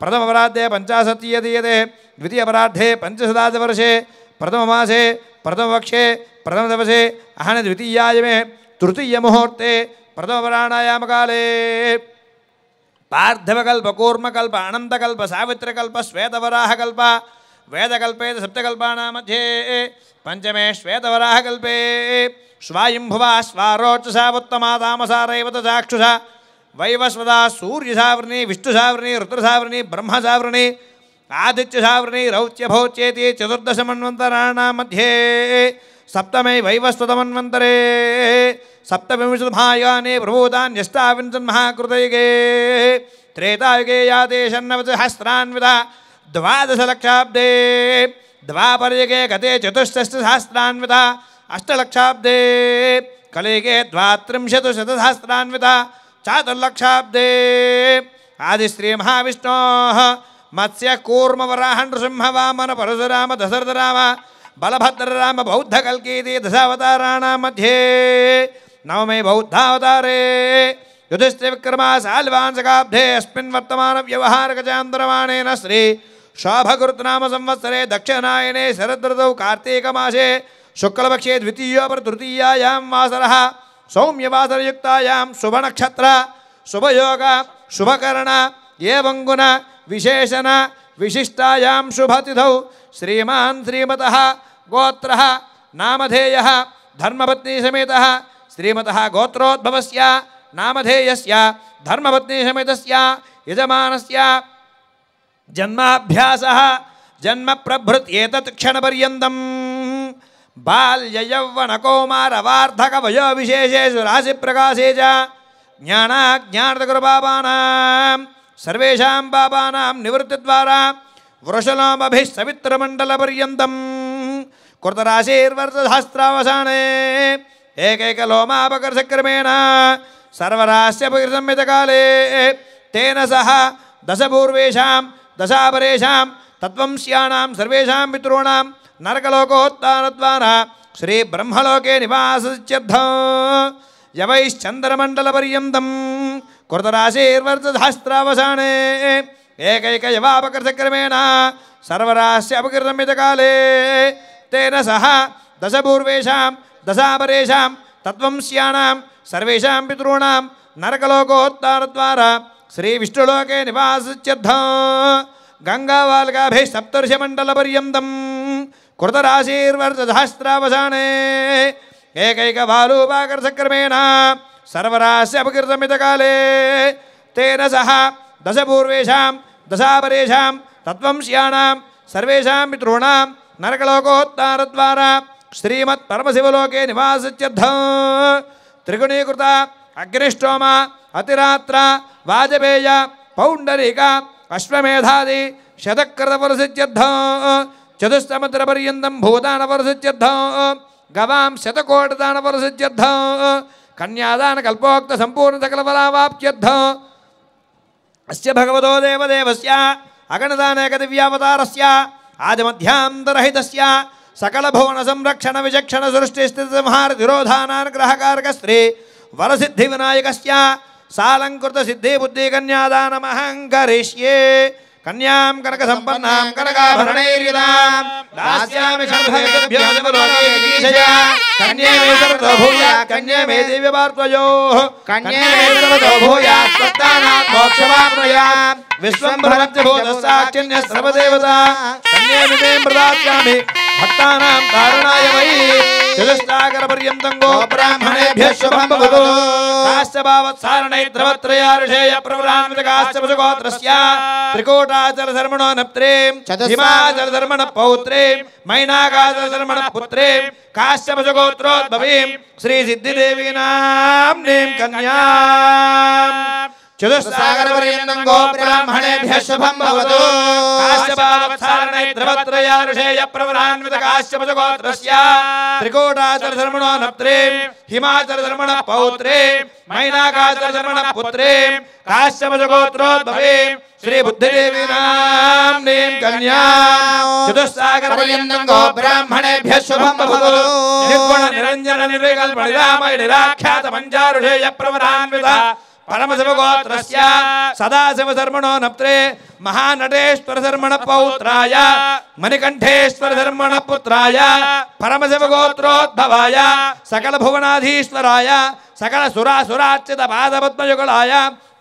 प्रथमपरार्धे पंचाशत्य दीयते द्वितीयपरार्धे पंचशतादवर्षे प्रथममासे प्रथमवक्षे प्रथमदिवसे अहन द्वितीयायमे तृतीयमुहूर्ते प्रथमप्राणायामकाले पार्थिवकल्प कूर्मकल्प अनंतकल्प सावित्रिकल्प श्वेतवराहकल्प वेदकल्पे सप्तकल्पानां मध्ये पंचमे श्वेतवराहकल्पे स्वायंभुवा स्वारोचसा उत्तमा तामसा रैवत चाक्षुषा वैवस्वता सूर्यसावृणी विष्णुसावृणी रुद्रसावृणी ब्रह्मसावृणी आदित्यसावृणी रौच्यभौच्येति चतुर्दशमन्वन्तराणां मध्ये सप्तमे वैवस्वतमन्वन्तरे सप्तविंशतिमहायाने प्रभूतान्यष्टाविंशन्महाकृतयुगे त्रेतायुगे याते षण्णवतिसहस्रान्विता द्वादशलक्षाब्दे द्वापरयुगे गते चतुष्षष्टिसहस्रान्विता अष्टलक्षाब्दे कलियुगे द्वात्रिंशत्शतसहस्रान्विता चातुर्लक्षाब्दे आदिश्री महाविष्णोः मत्स्य कूर्म वराह नृसिंह वामन परशुराम दशरथ राम बलभद्रराम बौद्धकल्कीति दशावताराणां मध्ये नवमे बौद्धावतारे युधिष्ठिरविक्रमः साल्वांशकाब्धे अस्मिन् वर्तमानव्यवहारगजान्तरमाणेन श्री शोभकृतनामसंवत्सरे दक्षिणायने शरदृतौ कार्तीकमासे शुक्लपक्षे द्वितीयोपरतृतीयायां वासरः सौम्यवासरयुक्तायां शुभनक्षत्र शुभयोग शुभकरण एवंगुण विशेषण विशिष्टायां शुभतिथौ श्रीमान् श्रीमतः गोत्रः नामधेयः धर्मपत्नी समेतः श्रीमतः गोत्रोद्भवस्य नामधेयस्य धर्मपत्नी समेतस्य यजमानस्य जन्माभ्यासः जन्म प्रभृत एतत् क्षणपर्यन्तम् बाल्य यौवन कौमार वार्धक वयो विशेषेषु राशि प्रकाशे च ज्ञानाज्ञार्थकृपापानां सर्वेषां पापानां निवृत्तिद्वारा वृषलोमभिः सवित्रमण्डलपर्यन्तं कृतराशिर्वर्षसहस्रावसाने एकैकलोमापकर्षक्रमेण सर्वरास्य परिसम्मित काले तेन सह दशपूर्वेषां दशापरेषां तत्वंस्याणां सर्वेषां पितॄणां नरकलोकोत्थानत्वात् श्री ब्रह्मलोके निवासश्चिद्धो यवैश्चन्द्रमण्डलपर्यन्तं कृतराशिर्वर्तसहस्रावसाने एकैकयवापकृतक्रमेण सर्वरास्य अपकृतमित काले तेन सह दशपूर्वेषां दशापरेषां तत्वंस्याणां सर्वेषां पितॄणां नरकलोकोत्थानत्वात् श्री विष्णुलोके निवासश्चिद्धो गंगावालगाभिः सप्तर्षिमण्डलपर्यन्तं कृतराशिर्वर्तसहस्रावसाने एकैकवालूपाकर्षक्रमेण सर्वरास्य अपकृतमित काले तेन सह दशपूर्वेषां दशापरेषां तत्वंस्याणां सर्वेषां पितॄणां नरकलोकोत्थानत्वात् श्रीमत्परमशिवलोके निवासश्चिद्धो त्रिगुणीकृता अग्निष्टोमा अतिरात्र वाजपेय पौण्डरीका अश्वमेधादि शतकृतवर्षित्यद्धो चतुस्समुद्रपर्यन्तं भूतानवर्षित्यद्धो गवां शतकोटिदानवर्षित्यद्धो कन्यादानकल्पोक्तसम्पूर्णसकलफलावाप्त्यद्धो अस्य भगवतो देवदेवस्य अगणितानेकदिव्यावतारस्य आदिमध्यान्तरहितस्य सकलभुवनसंरक्षणविचक्षणसृष्टिस्थितिसंहारतिरोधानानुग्रहकारकस्त्री वरसिद्धिविनायकस्य सालङ्कृतसिद्धिबुद्धिकन्यादानमहं करिष्ये कन्यां कनकसम्पन्नां कनकाभरणैर्यदां दास्यामि सर्वभक्तेभ्यो देवलोकेभिः कन्यामेव सर्वतो भूयात् कन्यामेव दिव्यवार्त्वयोः कन्यामेव सर्वतो भूयात् स्वत्तानात् मोक्षमाप्नुयात् विश्वम्भरत्वभूतस्साक्षिण्य सर्वदेवता कन्यामिमें प्रदास्यामि भक्तानां कारणाय वै चतुस्ताकरपर्यन्तं गोब्राह्मणेभ्यः शुभं भवतु काश्चपावत्सारणैर्द्रवत्रयार्षेय प्रवरान्वित काश्चपशुगोत्रस्य त्रिकोटाचलधर्मणो नप्त्रीं हिमाचलधर्मणपौत्रीं मैनाकाचलधर्मणपुत्रीं काश्चपशुगोत्रोद्भवीं श्रीसिद्धिदेवी नाम्नीं कन्याम् चतुस्सागरपर्यन्तं गोब्राह्मणेभ्यः शुभं भवतु काश्चपावत्सारणैर्द्रवत्रयार्षेय प्रवरान्वित काश्चपशुगोत्रस्य त्रिकोटाचलधर्मणो नप्त्रीं हिमाचलधर्मणपौत्रीं मैनाकाचलधर्मणपुत्रीं काश्चपशुगोत्रोद्भवीं श्रीबुद्धिदेवी नाम्नीं कन्यां चतुस्सागरपर्यन्तं गोब्राह्मणेभ्यः शुभं भवतु निर्गुणनिरञ्जननिर्विकल्पनिरामयनिराख्यातमञ्जारुषेय प्रवरान्वित परमशिवगोत्रस्य सदाशिवधर्मणो नप्त्रे महानटेश्वरधर्मणपौत्राय मणिकण्ठेश्वरधर्मणपुत्राय परमशिवगोत्रोद्भवाय सकलभुवनाधीश्वराय सकलसुरासुरार्चितपादपद्मयुगलाय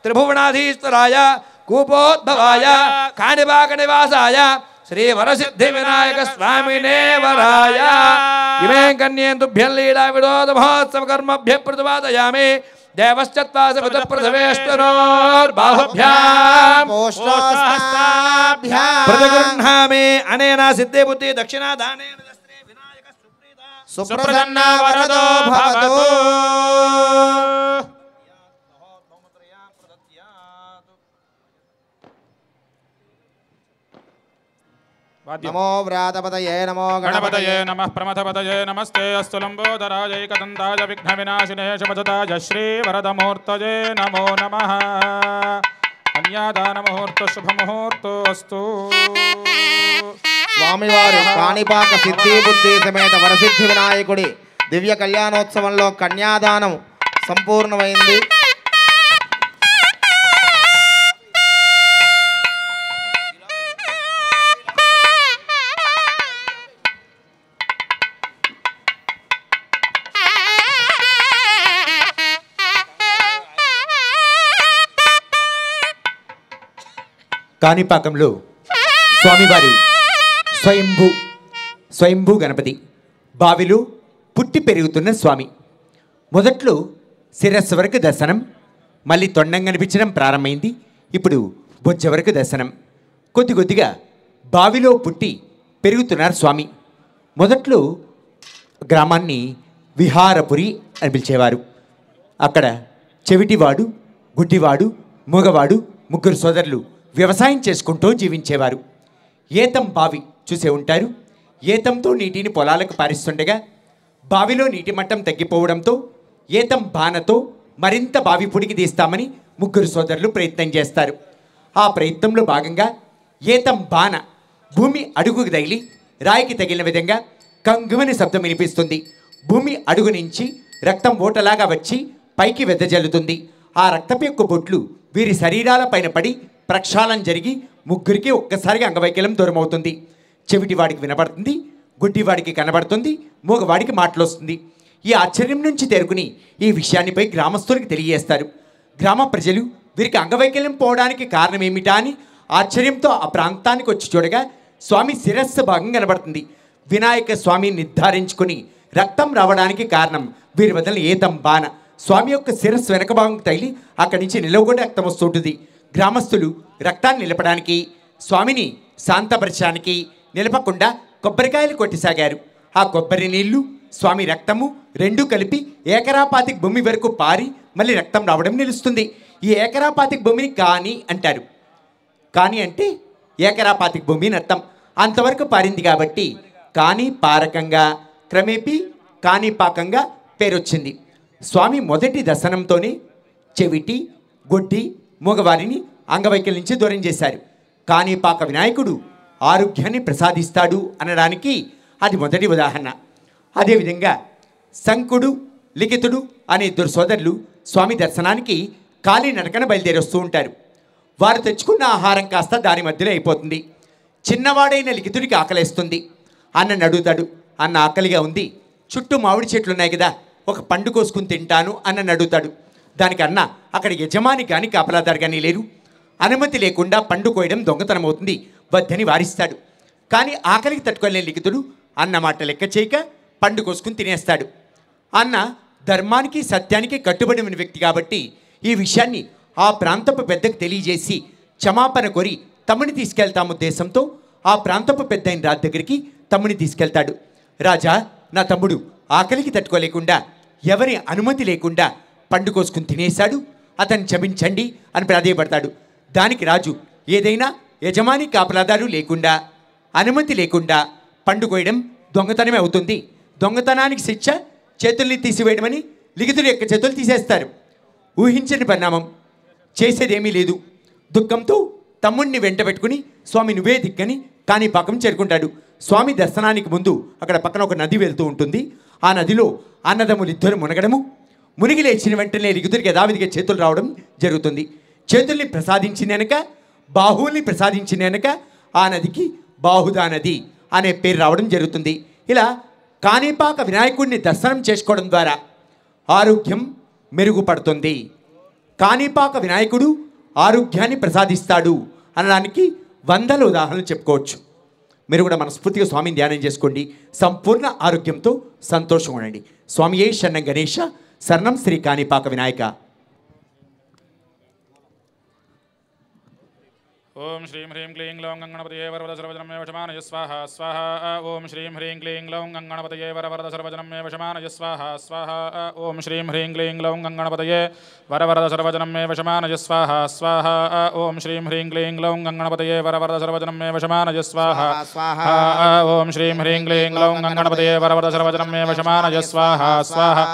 त्रिभुवनाधीश्वराय कूपोद्भवाय कानिपाकनिवासाय श्रीवरसिद्धिविनायकस्वामिने वराय इमें कन्ये तुभ्यं लीलाविनोदमहोत्सवकर्मभ्यः प्रतिपादयामि देवश्चत्वासुतप्रथमेश्वरोर्बाहुभ्यां अनेन सिद्धिबुद्धि दक्षिणादानेन सुप्रसन्ना वरदो भवतु नमो व्रातपतये नमो गणपतये नमः प्रमथपतये नमस्ते अस्तु लम्बोदराय एकदन्ताय विघ्नविनाशिने शमसदाय श्रीवरदमूर्तये नमो नमः कन्यादानमुहूर्त शुभमुहूर्तो अस्तु स्वामिवारि कानिपाक सिद्धि बुद्धि समेत वरसिद्धि विनायकुडि दिव्य कल्याणोत्सवंलो कन्यादानम संपूर्णमैंदी కాణిపాకంలో స్వామివారు స్వయంభూ గణపతి బావిలో పుట్టి పెరుగుతున్న స్వామి. మొదట్లో శిరస్సు వరకు దర్శనం, మళ్ళీ తొండం కనిపించడం ప్రారంభమైంది. ఇప్పుడు బొజ్జ వరకు దర్శనం. కొద్ది కొద్దిగా బావిలో పుట్టి పెరుగుతున్నారు స్వామి. మొదట్లో గ్రామాన్ని విహారపురి అని పిలిచేవారు. అక్కడ చెవిటివాడు, గుడ్డివాడు, మూగవాడు ముగ్గురు సోదరులు వ్యవసాయం చేసుకుంటూ జీవించేవారు. ఏతం బావి చూసే ఉంటారు. ఏతంతో నీటిని పొలాలకు పారిస్తుండగా బావిలో నీటి మట్టం తగ్గిపోవడంతో ఏతం బాణతో మరింత బావి పొడికి తీస్తామని ముగ్గురు సోదరులు ప్రయత్నం చేస్తారు. ఆ ప్రయత్నంలో భాగంగా ఏతం బాణ భూమి అడుగుకు తగిలి రాయికి తగిలిన విధంగా కంగుమని శబ్దం వినిపిస్తుంది. భూమి అడుగు నుంచి రక్తం ఓటలాగా వచ్చి పైకి వెదజల్లుతుంది. ఆ రక్తపు యొక్క బొట్లు వీరి శరీరాల పైన పడి ప్రక్షాళన జరిగి ముగ్గురికి ఒక్కసారిగా అంగవైకల్యం దూరమవుతుంది. చెవిటివాడికి వినబడుతుంది, గుడ్డివాడికి కనబడుతుంది, మూగవాడికి మాటలు వస్తుంది. ఈ ఆశ్చర్యం నుంచి తేరుకుని ఈ విషయాన్నిపై గ్రామస్తులకు తెలియజేస్తారు. గ్రామ ప్రజలు వీరికి అంగవైకల్యం పోవడానికి కారణం ఏమిటా అని ఆశ్చర్యంతో ఆ ప్రాంతానికి వచ్చి చూడగా స్వామి శిరస్సు భాగం కనబడుతుంది. వినాయక స్వామిని నిర్ధారించుకుని రక్తం రావడానికి కారణం వీరి వదల ఏతం బాణ. స్వామి యొక్క శిరస్సు వెనక భాగం తగిలి అక్కడి నుంచి నిలవగొండ రక్తం వస్తుంటుంది. గ్రామస్తులు రక్తాన్ని నిలపడానికి, స్వామిని శాంతపరచడానికి నిలపకుండా కొబ్బరికాయలు కొట్టిసాగారు. ఆ కొబ్బరి నీళ్లు స్వామి రక్తము రెండు కలిపి ఏకరాపాతికి భూమి వరకు పారి మళ్ళీ రక్తం రావడం నిలుస్తుంది. ఈ ఏకరాపాతికి భూమిని కాని అంటారు. కాని అంటే ఏకరాపాతికి భూమి అని అర్థం. అంతవరకు పారింది కాబట్టి కాని పారకంగా, క్రమేపీ కాని పాకంగా పేరొచ్చింది. స్వామి మొదటి దర్శనంతోనే చెవిటి, గొడ్డి, మూగవారిని అంగవైకల్యం నుంచి దూరం చేశారు. కాని పాక వినాయకుడు ఆరోగ్యాన్ని ప్రసాదిస్తాడు అనడానికి అది మొదటి ఉదాహరణ. అదేవిధంగా శంకుడు, లిఖితుడు అనే ఇద్దరు సోదరులు స్వామి దర్శనానికి కాలి నడకన బయలుదేరి వస్తూ ఉంటారు. వారు తెచ్చుకున్న ఆహారం కాస్త దాని మధ్యలో అయిపోతుంది. చిన్నవాడైన లిఖితుడికి ఆకలేస్తుంది. అన్నని అడుగుతాడు, అన్న ఆకలిగా ఉంది, చుట్టూ మామిడి చెట్లు ఉన్నాయి కదా, ఒక పండు కోసుకుని తింటాను అన్నని అడుగుతాడు. దానికి అన్న అక్కడ యజమాని కానీ కాపలాదారు కానీ లేరు. అనుమతి లేకుండా పండు కోయడం దొంగతనం అవుతుంది వద్దని వారిస్తాడు. కానీ ఆకలికి తట్టుకోలేని లిఖితుడు అన్న మాట లెక్క చేయక పండు కోసుకుని తినేస్తాడు. అన్న ధర్మానికి సత్యానికి కట్టుబడిన వ్యక్తి కాబట్టి ఈ విషయాన్ని ఆ ప్రాంతపు పెద్దకు తెలియజేసి క్షమాపణ కోరి తమ్ముని తీసుకెళ్తాము ఉద్దేశంతో ఆ ప్రాంతపు పెద్ద అయిన రాజు దగ్గరికి తమ్ముని తీసుకెళ్తాడు. రాజా, నా తమ్ముడు ఆకలికి తట్టుకోలేకుండా ఎవరి అనుమతి లేకుండా పండు కోసుకుని తినేశాడు, అతన్ని క్షమించండి అని ప్రాధేయపడతాడు. దానికి రాజు ఏదైనా యజమాని కాపలాదారు లేకుండా అనుమతి లేకుండా పండు కోయడం దొంగతనమే అవుతుంది, దొంగతనానికి శిక్ష చేతుల్ని తీసివేయడమని లిఖితుల యొక్క చేతులు తీసేస్తారు. ఊహించని పరిణామం, చేసేదేమీ లేదు. దుఃఖంతో తమ్ముడిని వెంట పెట్టుకుని స్వామి నువ్వే దిక్కని కానీ పాకం చేరుకుంటాడు. స్వామి దర్శనానికి ముందు అక్కడ పక్కన ఒక నది వెళ్తూ ఉంటుంది. ఆ నదిలో అన్నదమ్ములు ఇద్దరు మునగడము, మునిగి లేచిన వెంటనే లిఖితుడికి యథావిధిగా చేతులు రావడం జరుగుతుంది. చేతుల్ని ప్రసాదించినక బాహువుల్ని ప్రసాదించినక ఆ నదికి బాహుదా నది అనే పేరు రావడం జరుగుతుంది. ఇలా కాణిపాక వినాయకుడిని దర్శనం చేసుకోవడం ద్వారా ఆరోగ్యం మెరుగుపడుతుంది. కాణిపాక వినాయకుడు ఆరోగ్యాన్ని ప్రసాదిస్తాడు అనడానికి వందల ఉదాహరణలు చెప్పుకోవచ్చు. మీరు కూడా మనస్ఫూర్తిగా స్వామిని ధ్యానం చేసుకోండి. సంపూర్ణ ఆరోగ్యంతో సంతోషంగా ఉండండి. స్వామియే శరణం గణేశ, శరణం శ్రీ కాణిపాక వినాయక. ఓం శ్రీం హ్రీం క్లీం లౌం గంగణపతయే వరవర సర్వజనమే వశమానయ స్వాహా స్వాహా. ఓం శ్రీం హ్రీం క్లీం లౌం గంగణపతయే వరవర సర్వజనమే వశమానయ స్వాహా స్వాహా. ఓం శ్రీం హ్రీం క్లీం లౌం గంగణపతయే వరవర సర్వజనమే వశమానయ స్వాహా స్వాహా. ఓం శ్రీం హ్రీం క్లీం లౌం గంగణపతయే వరవర సర్వజనమే వశమానయ స్వాహా స్వాహా. ఓం శ్రీం హ్రీం క్లీం లౌం గంగణపతయే వరవర సర్వజనమే వశమానయ స్వాహా స్వాహా.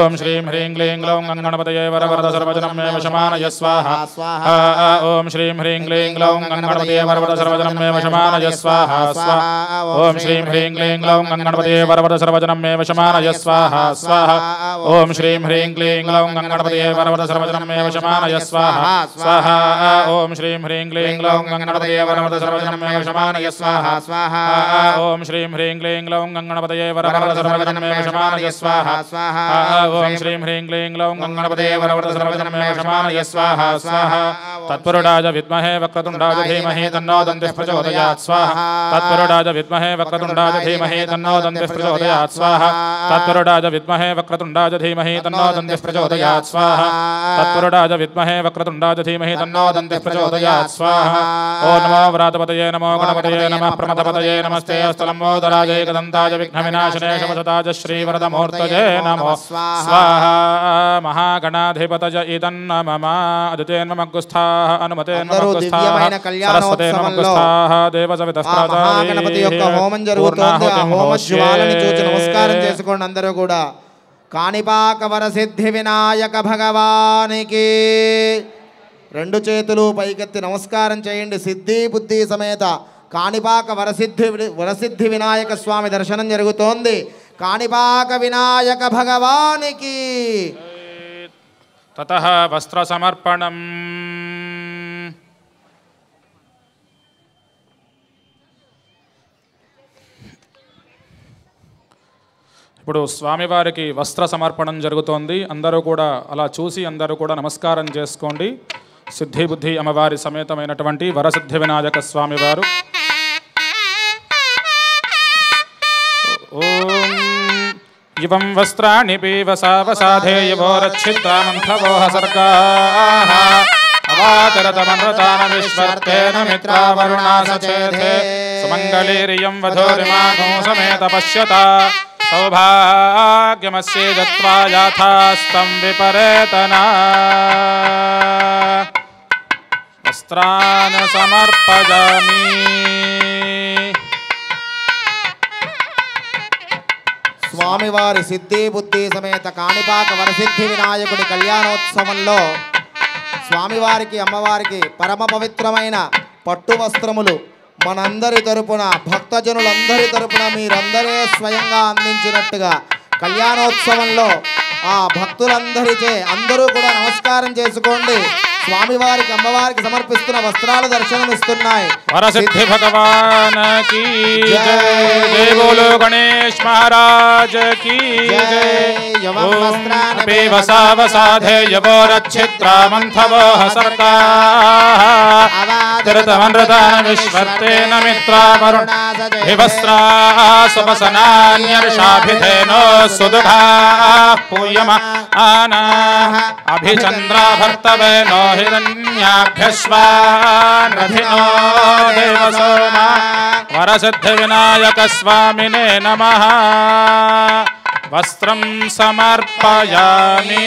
ఓం శ్రీం హ్రీం క్లీం లౌం గంగణపతయే వరవర సర్వజనమే వశమానయ స్వాహా స్వాహా. ఓం శ్రీం హ్రీం క్లీం లౌం గంగణపతయే వరవర సర్వజనమే వశమానయ స్వాహా స్వాహా. ఓం శ్రీం హ్రీం క్లీం లౌం గంగణపతయే వరవర సర్వజనమే వశమానయ స్వాహా స్వాహా. ఓం శ్రీం హ్రీం క్లీం లౌం గంగణపతయే వరవర సర్వజనమే వశమానయ స్వాహా స్వాహా. ఓం శ్రీం హ్రీం క్లీం లౌం గంగణపతయే వరవర సర్వజనమే వశమానయ స్వాహా స్వాహా. ఓం శ్రీం హ్రీం క్లీం లౌం గంగణపతయే వరవర సర్వజనమే వశమానయ స్వాహా స్వాహా. ఓం శ్రీం హ్రీం క్లీం లౌం గంగణపతయే వరవర సర్వజనమే వశమానయ స్వాహా స్వాహా. తత్పురుడాజ విద్మహే వక్ర తుండాజ ధీమహి తన్నో దంతిః ప్రచోదయాత్ స్వాహా. తత్పురుడాజ విద్మహే వక్రతుండాజ ధీమహి తన్నో దంతిః ప్రచోదయాత్ స్వాహా. తత్పురుడాజ విద్మహే వక్రతుండాజ ధీమహి తన్నో దంతిః ప్రచోదయాత్ స్వాహా. తత్పురుడాజ విద్మహే వక్రతుండాజ ధీమహి తన్నో దంతిః ప్రచోదయాత్ స్వాహా. ఓం నమో వ్రాతపతయే నమో గణపతయే నమః ప్రమథపతయే నమస్తే స్థలంబోధరాజ ఏకదంతాజ విఘ్నవినాశనే శుభసతాజ శ్రీవరదమూర్తయే నమో స్వాహా. మహాగణాధిపతయ ఇదం నమః అదితేన్ మమగ్గుస్థాః అనుమతేన్ మమగ్గుస్థాః గణపతి యొక్క హోమం జరుగుతోంది. ఆ హోమ జ్వాలని చూసి నమస్కారం చేసుకోండి అందరూ కూడా. कानिपाकवर सिद्धि विनायक भगवानिकी रेंडु चेतुलु पैकेत्ति नमस्कारं चेयंडि सिद्धि बुद्धि समेत कानिपाक वरसिद्धि विनायक स्वामी दर्शनं जरुगुतोंदि कानिपाक विनायक भगवानिकी ततः वस्त्र समर्पणम् ఇప్పుడు స్వామి వారికి వస్త్ర సమర్పణం జరుగుతోంది అందరూ కూడా అలా చూసి అందరూ కూడా నమస్కారం చేసుకోండి సిద్ధి బుద్ధి అమ్మవారి సమేతమైనటువంటి వరసిద్ధి వినాయక స్వామి వారు ఓం ఇవం వస్త్రాని పీవసావసాధేయో రక్షితామంతవోహ సర్కాః అవాతరతమన్రతాన విశ్వర్తేన మిత్రావరుణాసచేతే సుమంగళేరియం వధోరిమాగో సమేత పశ్యతా सौभाग्यमस्य गत्वा याथास्तं विपरेतना वस्त्रान् समर्पयामि स्वामिवारी सिद्धि बुद्धि समेत कानिपाक वरसिद्धि विनायकुडि कल्याणोत्सवंलो स्वामिवारिकी अम्मवारिकी परम पवित्रमैन पट्टु वस्त्रमुलु మనందరి తరపున భక్తజనులందరి తరపున మీరందరే స్వయంగా అందించినట్టుగా కళ్యాణోత్సవంలో ఆ భక్తులందరిచే అందరూ కూడా నమస్కారం చేసుకోండి స్వామివారికి అమ్మవారికి సమర్పిస్తున్న వస్త్రాలు దర్శనమిస్తున్నాయి వరసిద్ధి భగవానికి జై జై బోలో గణేష్ మహారాజ్ కి జై ఓం వస్త్రానపే వసావసాధే యవో రక్షిత్రామంతవో హసర్కా అవాదరతమన్రతాన విశ్వర్తేన మిత్రా వరుణ హివస్రా సువసనాన్యర్షాభిధేనో సుదుఃఖా పూయమా ఆనా అభిచంద్రా భర్తవే నో हिरण्याभ्यश्वानधिनो देवसोमा वरसिद्धि विनायक स्वामिने नमः वस्त्रं समर्पयामि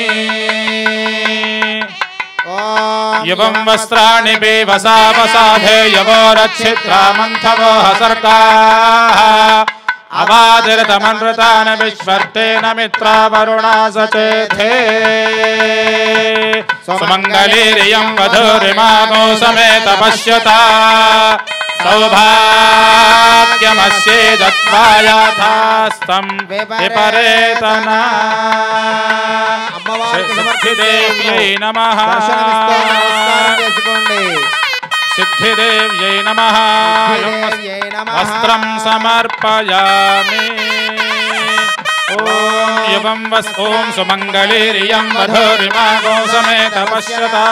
यवं वस्त्राणि बेवसावसाधे यवो रक्षित्रामन्थवो हसर्काः अवादिरतमनृतान विश्वर्तेन मित्रा वरुणा सचेथे सुमंगलीरियं वधूरिमागो समेत पश्यता सौभाग्यमस्य दत्वा याथास्तं विपरेतना सिद्धिदेव्यै नमः सिद्धिदेव्यै नमः वस्त्रं समर्पयामि ओम वस्तुम सुमंगलीरियं वधूरिमागो समेत पश्यता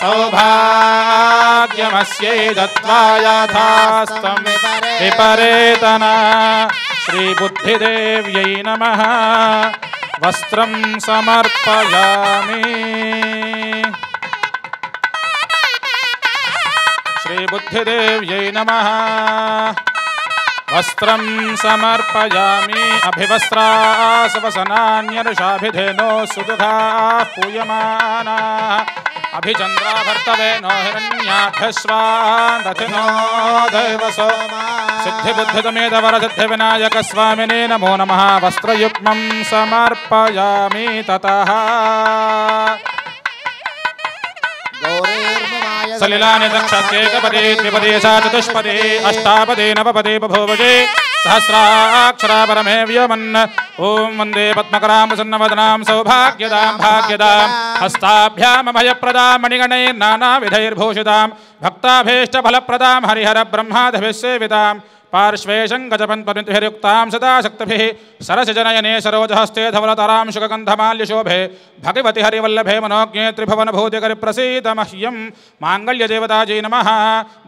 सौभाग्यमस्यै दत्वा याथास्तं विपरेतना श्री बुद्धिदेव्यै नमः वस्त्रं समर्पयामि श्री बुद्धिदेव्यै नमः वस्त्रं समर्पयामि अभिवस्त्रा सुवसनान्यर्षाभिधेनो सुदुधा पूयमाना अभिचन्द्रा भर्तवे नो हिरण्याभ्यश्वान् रथिनो देवसोमा सिद्धिबुद्धिदमेत वरसिद्धि विनायक स्वामिने नमो नमः वस्त्रयुग्मं समर्पयामि ततः सलिलानि दक्षाकेकपदे द्विपदेशा चतुष्पदे अष्टापदे नवपदे बभूवजे सहस्राक्षरापरमे व्योमन् ओम वंदे पद्मकरां प्रसन्नवदनां सौभाग्यदां भाग्यदां हस्ताभ्याम अभयप्रदां मणिगणैर्नानाविधैर्भूषितां भक्ताभीष्टफलप्रदां हरिहर ब्रह्मादिभिस्सेवितां पार्श्वे शङ्खचपद्मयुक्तां सदाशक्तिभिः सरसिजनयने सरोजहस्ते धवलतरां शुकगन्धमाल्यशोभे भगवति हरिवल्लभे मनोज्ञे त्रिभुवनभूतिकरि प्रसीद मह्यं माङ्गल्यदेवतायै नमः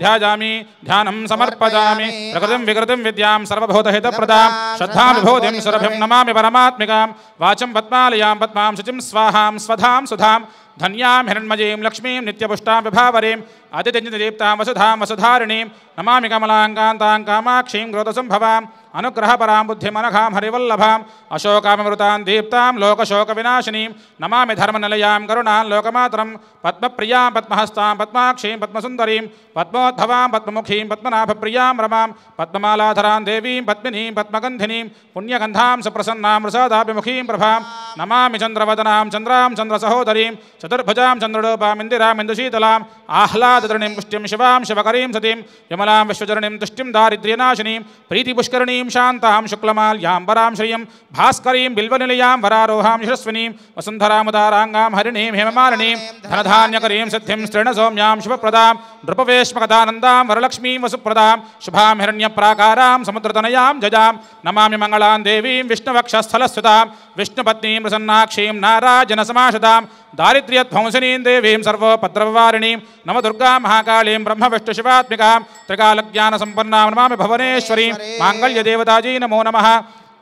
ध्यायामि ध्यानं समर्पयामि प्रकृतिं विकृतिं विद्यां सर्वभूतहितप्रदां श्रद्धां विभूतिं सुरभिं नमामि परमात्मिकां वाचं पद्मालयां पद्मां शुचिं स्वाहां स्वधां सुधां धन्यां हिरण्मयीं लक्ष्मीं नित्यपुष्टां विभावरीं आदित्यदीप्तां वसुधां वसुधारिणीं नमामि कमलाङ्गां तां कामाक्षीं क्रोधसंभवां अनुग्रहपरां बुद्धिमनघां हरिवल्लभां अशोकामृतां दीप्तां लोकशोकविनाशिनीं नमामि धर्मनिलयां करुणां लोकमातरं पद्मप्रियां पद्महस्तां पद्माक्षीं पद्मसुन्दरीं पद्मोद्भवां पद्ममुखीं पद्मनाभप्रियां रमां पद्ममालाधरां देवीं पद्मिनीं पद्मगन्धिनीं पुण्यगन्धां सुप्रसन्नां रसादाभिमुखीं प्रभां नमामि चन्द्रवदनां चन्द्रां चन्द्रसहोदरीं चतुर्भुजां चन्द्रलोपां इन्दिरां इन्दुशीतलां आह्लादतरुणीं पुष्टिं शिवां शिवकरीं सतीं यमलां विश्वजननीं तुष्टिं दारिद्र्यनाशिनीं प्रीतिपुष्करणीं शान्तां शुक्लमाल्याम्बरां श्रियं भास्करीं बिल्वनिलयां वरारोहां यशस्विनीं वसुन्धरामुदाराङ्गां हरिणीं हेममालिनीं धनधान्यकरीं सिद्धिं स्त्रीणसौम्यां शुभप्रदां नृपवेश्मकदानन्दां वरलक्ष्मीं वसुप्रदां शुभां हिरण्यप्राकारां समुद्रतनयां जजां नमामि मङ्गलां देवीं विष्णुवक्षस्थलस्थितां विष्णुपत्नीं प्रसन्नाक्षीं नारायणसमाश्रितां दारिद्र्यध्वंसिनीं देवीं सर्वोपद्रववारिणीं नमो दुर्गां महाकालीं ब्रह्मविष्णुशिवात्मिकां त्रिकालज्ञानसम्पन्नां नमामि भुवनेश्वरीं माङ्गल्यदेवतायै नमो नमः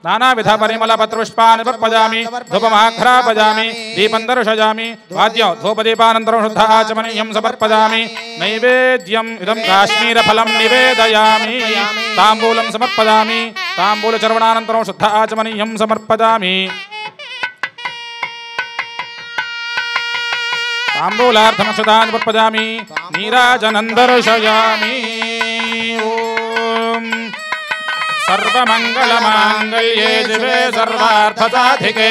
नानाविध परिमलपत्रपुष्पाणि प्रपजामि धूपमाघ्रापयामि दीपं दर्शयामि वाद्यं धूपदीपानन्तरं शुद्धाचमनीयं समर्पयामि नैवेद्यम् इदं काश्मीरफलं निवेदयामि ताम्बूलं समर्पयामि ताम्बूलचर्वणानन्तरं शुद्धाचमनीयं समर्पयामि ताम्बूलार्थमसुतान् प्रपजामि नीराजनं दर्शयामि सर्वमंगलमांगल्ये शिवे सर्वार्थसाधिके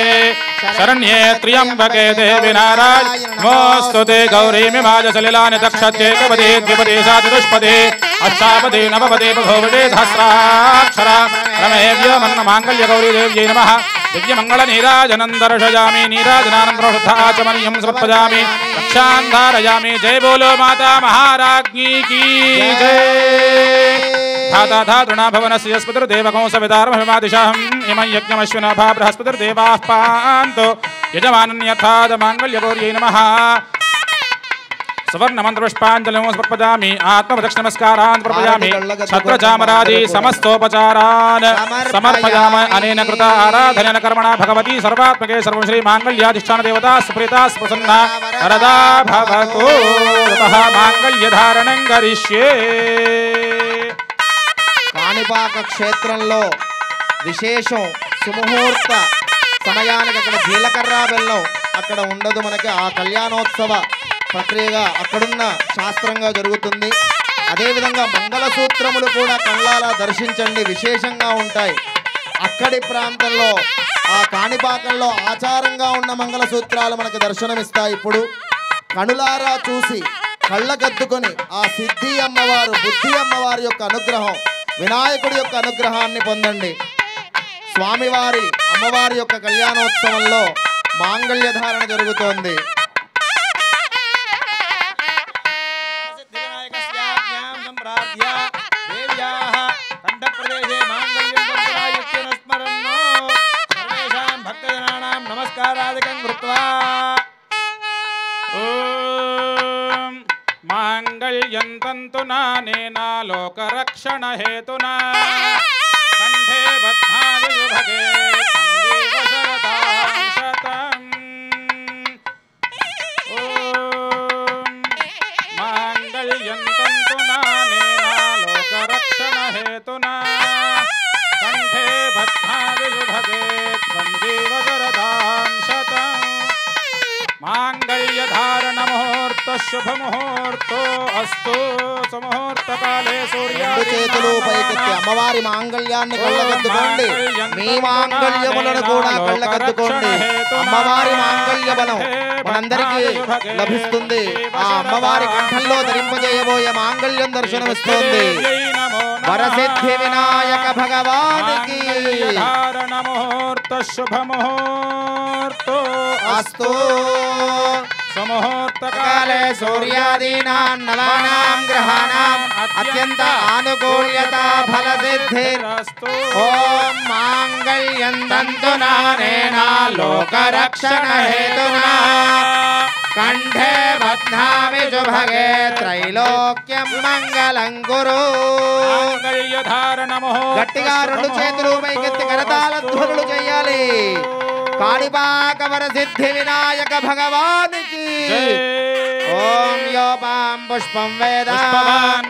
शरण्ये त्र्यंबके देवि नारायणि नमोऽस्तुते गौरी मिमाजसलिलानि दक्षते कवदे द्विपदे साधुष्पदे अष्टापदे नवपदे भोवदे सहस्राक्षरा रमेभ्यो मङ्गलमाङ्गल्ये गौरी देव्यै नमः दिव्यमंगल नीराजनं दर्शयामि नीराजनानं प्रशुद्धाचमनीयं समर्पयामि रक्षां धारयामि जय बोलो माता महाराज्ञी की जय धाता धातृणा भवनस्य यस्पतिर्देवगौं सवितारमभिमादिशाहं इमं यज्ञमश्विनाभा बृहस्पतिर्देवाः पान्तु यजमानन्यथादमाङ्गल्यगौर्यै नमः सुवर्णमन्त्रपुष्पाञ्जलिं समर्पयामि आत्मप्रदक्षिणमस्कारान् समर्पयामि छत्रचामरादि समस्तोपचारान् समर्पयामि अनेन कृता आराधनेन कर्मणा भगवती सर्वात्मके सर्वं श्रीमाङ्गल्याधिष्ठानदेवता सुप्रीता प्रसन्ना वरदा भवतु माङ्गल्यधारणं करिष्ये। काणिपाक क्षेत्रंलो विशेषं सुमुहूर्त समयानिकि अक्कड जीलकर्र बेल्लं अक्कड उंडदु मनकि आ कल्याणोत्सव प्रक्रियगा अक्कडुन्न शास्त्रंगा जरुगुतुंदी। अदे विधंगा मंगलसूत्रमुलु कूडा कल्लारा दर्शिंचंडि विशेषंगा उंटायि। अक्कडि प्रांतंलो आ काणिपाकंलो आचारंगा उन्न मंगलसूत्रालु मनकि दर्शनमिस्तायि। इप्पुडु कनुलारा चूसी कल्लगद्दुकोनि आ सिद्धि अम्मवारु बुद्धि अम्मवारि योक्क अनुग्रहं వినాయకుడి యొక్క అనుగ్రహాన్ని పొందండి. స్వామివారి అమ్మవారి యొక్క కళ్యాణోత్సవంలో మాంగళ్య ధారణ జరుగుతోంది. मांगल्यंतंतुनानेना लोकरक्षण हेतुना कंठे बद्धायुभगे अंगे वशरतां शतम्। ओम मांगल्यंतंतुनानेना लोकरक्षण हेतुना कंठे बद्धायुभगे अंगे वशरतां शतम्। मांगल्यधारण मुहूर्त शुभ मुहूर्त अस्तु सुमुहूर्त काले सूर्यादिचेतुलो पैकेत्ति अम्मवारी मांगल्यान्नि कल्लगद्दुकोंडि मी मांगल्यमुलनु कूडा कल्लगद्दुकोंडि अम्मवारी मांगल्य बलं मనందరికీ లభిస్తుంది। ఆ అమ్మవారి కంఠంలో ధరింపజేయబోయే మాంగళ్యం దర్శనమిస్తుంది। వరసిద్ధి వినాయక భగవానికి ధారణ ముహూర్త శుభ ముహూర్త అస్తు ముహూర్త కాలే సూర్యాదీనాం నవానాం గ్రహాణాం అత్యంత ఆనుకూల్యత ఫల సిద్ధిరస్తు। ఓం మాంగళ్యం దంతు నానేనా లోకరక్షణ హేతునా కంఠే బధ్నామి శుభగే త్రైలోక్యం మంగళం కురు। మాంగళ్య ధారణ ముహూర్త గట్టిగా రెండు చేతులు పైకెత్తి కరతాళ ధ్వనులు చేయాలి। काणिपाक वर सिद्धि विनायक भगवान की। ओम योपां पुष्पं वेदां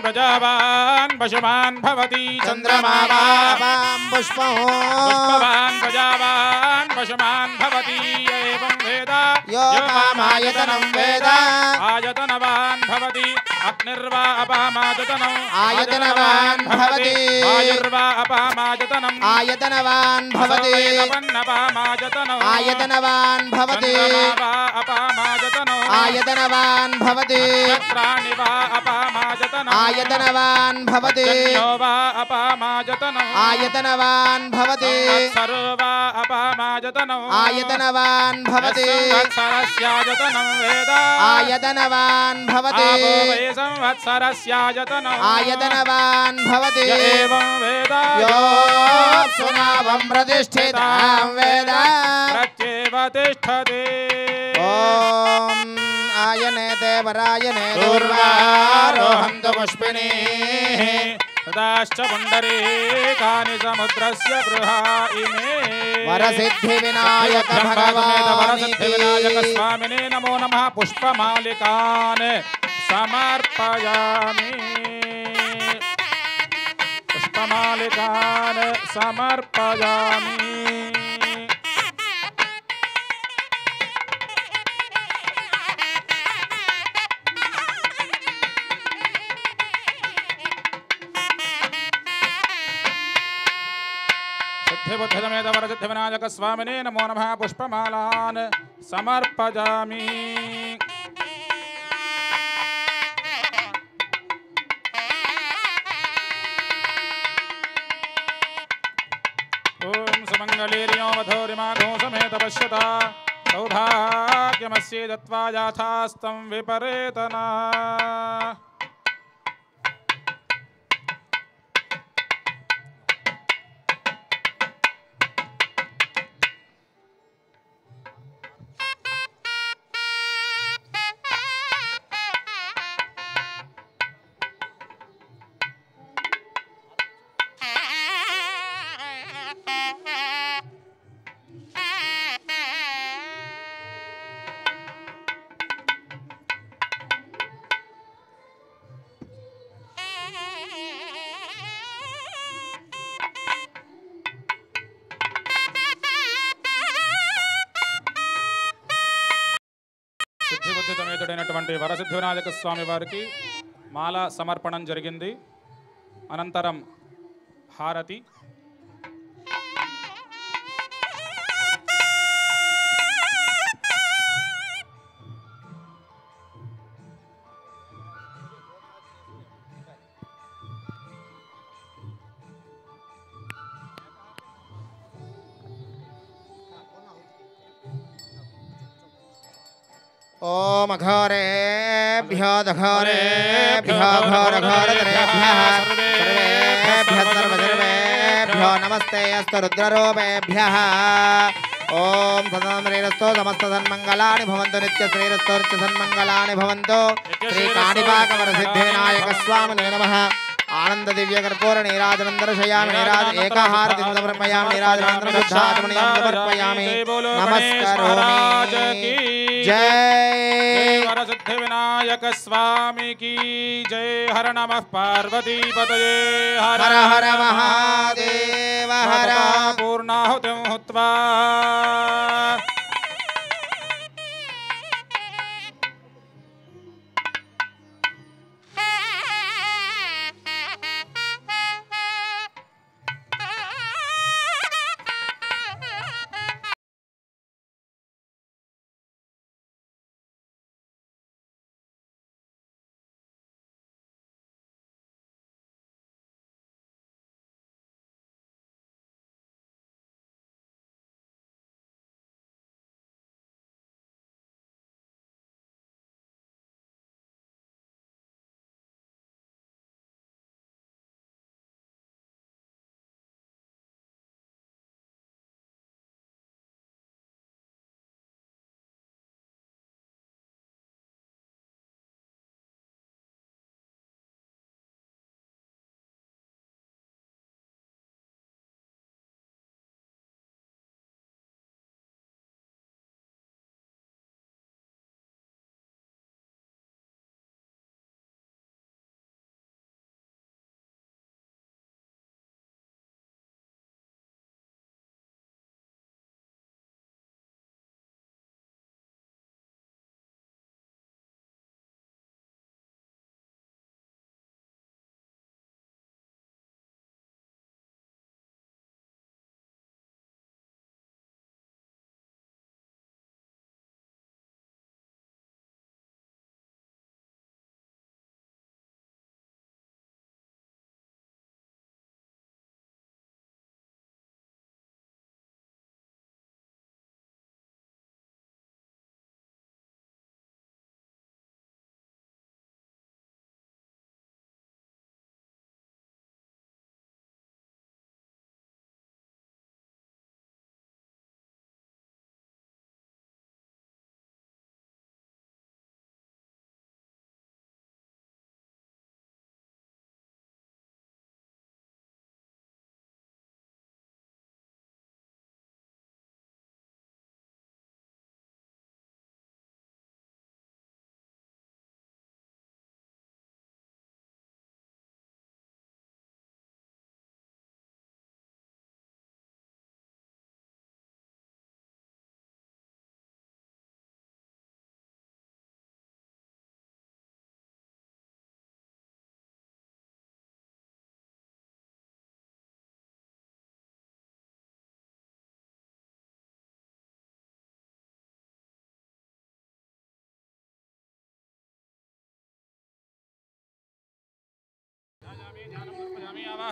प्रजावान् पशुमान् भवति चंद्रमावां पुष्पवान् प्रजावान् पशुमान् भवति एवं वेदा योपामायतनं वेदा आयतनवान् भवति अग्निर्वा अपामायतनं आयतनवान् भवति आयुर्वा अपामायतनं आयतनवान् भवति अपामायतनं आयतनवान् भवति अपामायतनं आयतनवान् भवति प्राणिवा अपामायतनं आयतनवान् भवति योवा अपामायतनं आयतनवान् भवति सर्वा अपामायतनं आयतनवान् भवति सरस्यायतनं वेदा आयतनवान् भवति संवत्सरस्यायतनं आयतनवान् भवति एवं वेदा योऽप्सुनावं प्रतिष्ठितां वेदा प्रत्येव तिष्ठति ॐ आयने देवरायने दुर्वारोहन्तु पुष्पिणीः तदाश्च पुण्डरीकानि समुद्रस्य बृहाइने वरसिद्धिविनायक भगवान् स्वामिने नमो नमः पुष्पमालिकान् समर्पयामि पुष्पमालिकान् समर्पयामि बुद्धमेत वरसिद्धिविनायक स्वामिने नमो नमः पुष्पमालान् समर्पयामि ॐ सुमङ्गलीर्यो मधुरिमाघो समेत पश्यता सौभाग्यमस्ये दत्वा याथास्तं विपरेतना వరసిద్ధివినాయక స్వామి వారికి మాల సమర్పణం జరిగింది. అనంతరం హారతి ओम घोरेभ्यो दघोरेभ्यो घोरघोरधरेभ्यः सर्वेभ्यः सर्वधर्मेभ्यो नमस्ते अस्तु रुद्ररूपेभ्यः ओम सदामरेरस्तो समस्त सन्मंगलानि भवन्तु नित्यश्रेरस्तो नित्य सन्मंगलानि भवन्तु श्री काणिपाकवरसिद्धिविनायक स्वामिने नमः आनंद दिव्य कर्पूर नीराज नंदर्शयामि नीराज एकहारति समर्पयामि नीराज नंदर्शयामि समर्पयामि नमस्कारोमि जय वरसिद्धिविनायक स्वामी की जय हर नमः पार्वती पतये हर हर महादेव हर पूर्णाहुतिं हुत्वा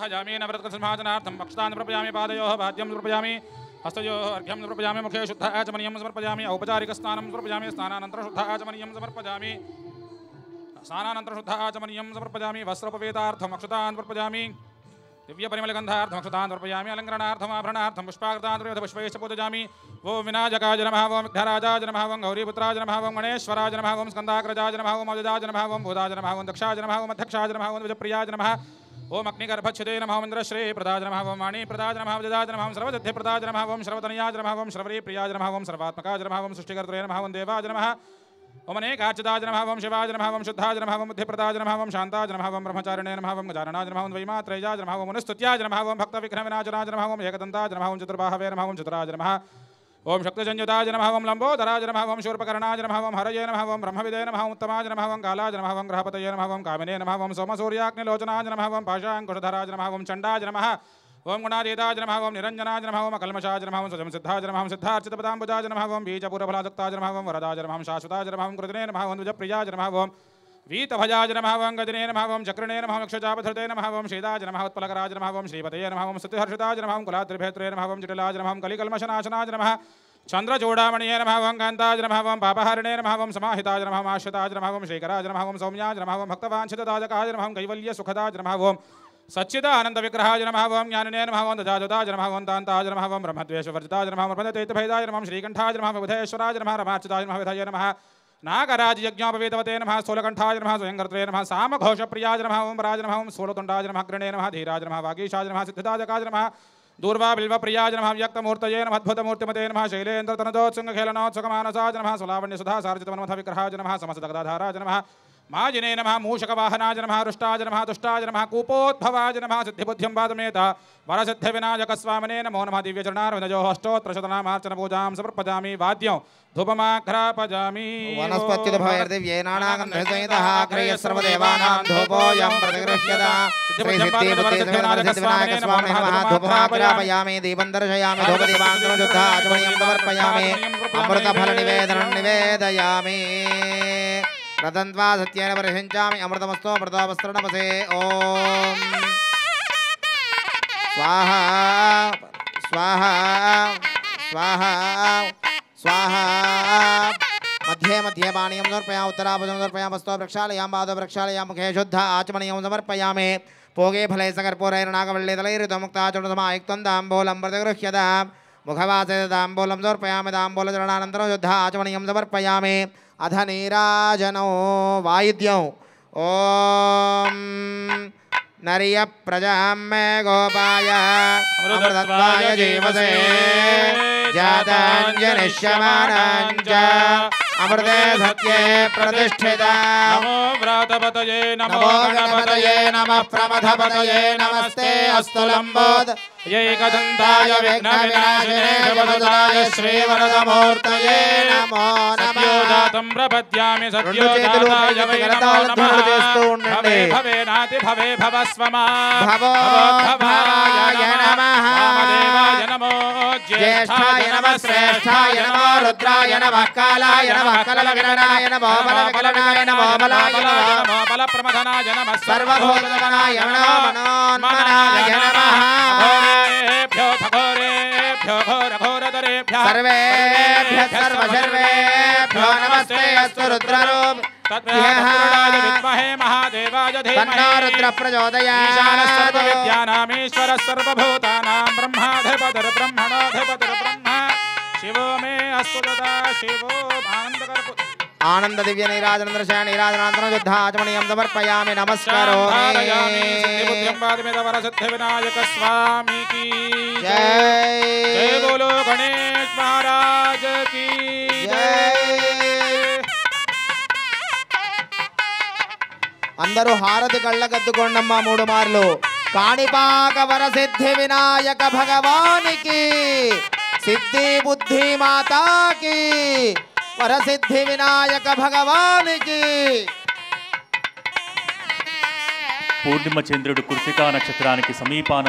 हजामीन व्रत सिंहासनार्थं वक्षतान् समर्पयामि पादयोः भाद्यं समर्पयामि हस्तयोः अर्घ्यं समर्पयामि मुखे शुद्ध आचमनीयं समर्पयामि औपचारिकस्नानं समर्पयामि स्नानानन्तरं शुद्ध आचमनीयं समर्पयामि स्नानानन्तरं शुद्ध आचमनीयं समर्पयामि वस्त्रोपवेतार्थं वक्षतान् समर्पयामि दिव्य परिमलगंधार्थं वक्षतान् समर्पयामि अलंकरणार्थं आभरणार्थं पुष्पाकृतान् पुष्पैश्च पूजयामि ओं विनायकाय नमः ओं विघ्नराजाय नमः ओं गौरीपुत्राय नमः ओं गणेश्वराय नमः ओं स्कन्दाग्रजाय नमः ओं मौजजाय नमः ओं भूताय नमः ओं दक्षाय नमः ओं अध्यक्षाय नमः ओं विजयप्रियाय नमः ओं अग्निगर्भच्छिदे नमः ओं इन्द्रश्री प्रदाय नमः ओं वाणीप्रदाय नमः ओं जजाय नमः ओं सर्वसिद्धि प्रदाय नमः ओं श्रवतनयाय नमः ओं श्रवरीप्रियाय नमः ओं सर्वात्मकाय नमः ओं सृष्टिकर्त्रे नमः ओं देवाय नमः ओम अनेकाच्युताय नमः ओम शिवाय नमः ओम शुद्धाय नमः ओम बुद्धिप्रदाय नमः ओम शांताय नमः ओम ब्रह्मचारिणे नमः ओम गजाननाय नमः ओम द्वैमात्रेयाय नमः ओम मुनिस्तुत्याय नमः ओम भक्तविघ्नविनाशनाय नमः ओम एकदन्ताय नमः ओम चतुर्बाहवे नमः ओम चतुराय नमः ओम शक्तिसंयुताय नमः ओम लंबोदराय नमः ओम शूर्पकर्णाय नमः ओम हरये नमः ओम ब्रह्मविदे नमः ओम उत्तमाय नमः ओम कालाय नमः ओम ग्रहपतये नमः ओम कामिने नमः ओम सोमसूर्याग्निलोचनाय नमः ओम पाशाङ्कुशधराय नमः ओम चण्डाय नमः ओम गुणातीताय नमः ओम निरंजनाय नमः ओम अकल्मषाय नमः ओम स्वयं सिद्धाय नमः ओम सिद्धार्चितपदाम्बुजाय नमः ओम बीजपूरफलादुक्ताय नमः ओम वरदाय नमः ओम शाश्वताय नमः ओम कृतिने नमः ओम द्विजप्रियाय नमः ओम वीतभजाय नमः ओम गदिने नमः ओम चक्रिणे नमः ओम यक्षजापधृते नमः ओम शीदाय नमः ओम उत्पलकराय नमः ओम श्रीपतये नमः ओम सत्यहर्षिताय नमः ओम कुलाद्रिभेत्रे नमः ओम जटिलाय नमः ओम कलिकल्मषनाशनाय नमः चंद्रचूड़ामणिये नमः ओम कान्ताय नमः ओम पापहरिणे नमः ओम समाहिताय नमः ओम आश्रिताय नमः ओम श्रीकराय नमः ओम सौम्याय नमः ओम भक्तवांछितदायकाय नमः ओम कैवल्यसुखदाय नमः ओम सच्चिदानंद विग्रहाय नमः ओम ज्ञानने नमः ओम दजाजुताय नमः ओम दान्ताय नमः ओम ब्रह्मद्वेषवर्जिताय नमः ओम प्रपन्नचैत्यभेदाय नमः ओम श्रीकंठाय नमः ओम बुधेश्वराय नमः रमार्चिताय नमः विधाय नमः नागराज यज्ञोपवीतवते नमः स्थूलकंठाय नमः स्वयंकर्त्रे नमः सामघोषप्रियाय नमः ओम राज नमः ओम स्थूलतुण्डाय नमः अग्रणे नमः धीराय नमः वागीशाय नमः सिद्धिदायकाय नमः दूर्वा बिल्वप्रियाय नमः व्यक्तमूर्तये नमः अद्भुतमूर्तिमते नमः शैलेन्द्रतनदोत्सुंगखेलनोत्सुकमानसाय नमः सुलावण्यसुधा सारजितवनमथ विग्रहाय नमः समस्तगदाधाराय नमः माजिने नमः मूषकवाहनाय नमः रुष्टाय नमः दुष्टाय नमः कूपोद्भवाय नमः सिद्धिबुद्धिं वादमेता वरसिद्धिविनायकस्वामिने नमो नमः दिव्यचरणारविन्दयोः अष्टोत्तरशतनामार्चनपूजां समर्पयामि वाद्यं धूपमाघ्रापयामि वनस्पतिर्भवैर्दिव्यैर्नानागन्धसंहितः अग्रयस्सर्वदेवानां धूपोऽयं प्रतिगृह्यता श्रीसिद्धिबुद्धिर्विनायकस्वामिने नमः धूपमाघ्रापयामि दीपं दर्शयामि धूपदीपान्तरं शुद्ध आचमनीयं समर्पयामि अमृतफलनिवेदनं निवेदयामि रतन्वा सत्येन परिषिञ्चामि अमृतमस्तु अमृतावस्त्रनमसे ओम स्वाहा स्वाहा स्वाहा स्वाहा मध्ये मध्ये पानीयं समर्पयामि उत्तराभुजं समर्पयामि वस्तु प्रक्षालयामि पादौ प्रक्षालयामि मुखे शुद्ध आचमनीयं समर्पयामि पोगे फले सकर्पूरैर्नागवल्लीतलैर्मुक्ताचूर्णं समायुक्तं दाम्बूलं प्रतिगृह्यताम् मुखवासे दाम्बूलं समर्पयामि दाम्बूलचरणानन्तरं शुद्ध आचमनीयं समर्पयामि अध नीराजनो वायद्यौ ओम नरिय प्रजां मे गोपाय अमृतत्वाय जीवसे जाताञ्जनिष्यमानां च अमृते सत्ये प्रतिष्ठिता नमो व्रतपतये नमो गणपतये नमः प्रमथपतये नमस्ते अस्तु लम्बोद यैकदन्ताय विघ्नविनाशिने भवदाय श्रीवरदमूर्तये नमो नमः सत्योदातं प्रपद्यामि सत्योदाताय वै नमो नमः भवे भवेनाति भवे भवस्वमा भवो भवाय नमः वामदेवाय नमो ज्येष्ठाय नमः श्रेष्ठाय नमो रुद्राय नमः कालाय नमः कललग्नाय नमो बलकलनाय नमो बलाय नमो बलप्रमथनाय नमः सर्वभूतगणाय नमो मनोन्मनाय नमः सर्वेभ्यः सर्वशर्वेभ्यो नमस्ते अस्तु रुद्ररूप तत्प्रदाय विद्महे महादेवाय धीमहि रुद्र प्रचोदयात् ईशानः सर्वविद्यानामीश्वरः सर्वभूतानां ब्रह्माधिपतिर्ब्रह्मणोऽधिपतिः ब्रह्मा शिवो मे अस्तु ददातु शिवो आनन्दकरः आनंद दिव्य नीराजन दर्शन नीराजनांतरं शुद्ध आचमनीयं समर्पयामि नमस्कारोमि सिद्धिबुद्धिं वादमेता वरसिद्धिविनायक स्वामी की जय जय बोलो गणेश महाराज की जय। अंदरू हारति कल्लकद्दुकोंडम्मा मूडु मार्लु काणिपाक वरसिद्धिविनायक भगवान की सिद्धि बुद्धि माता की परसिद्धि विनायक भगवान की। पूर्णिमचंद्रुडु कृतिका नक्षत्रानिकि समीपान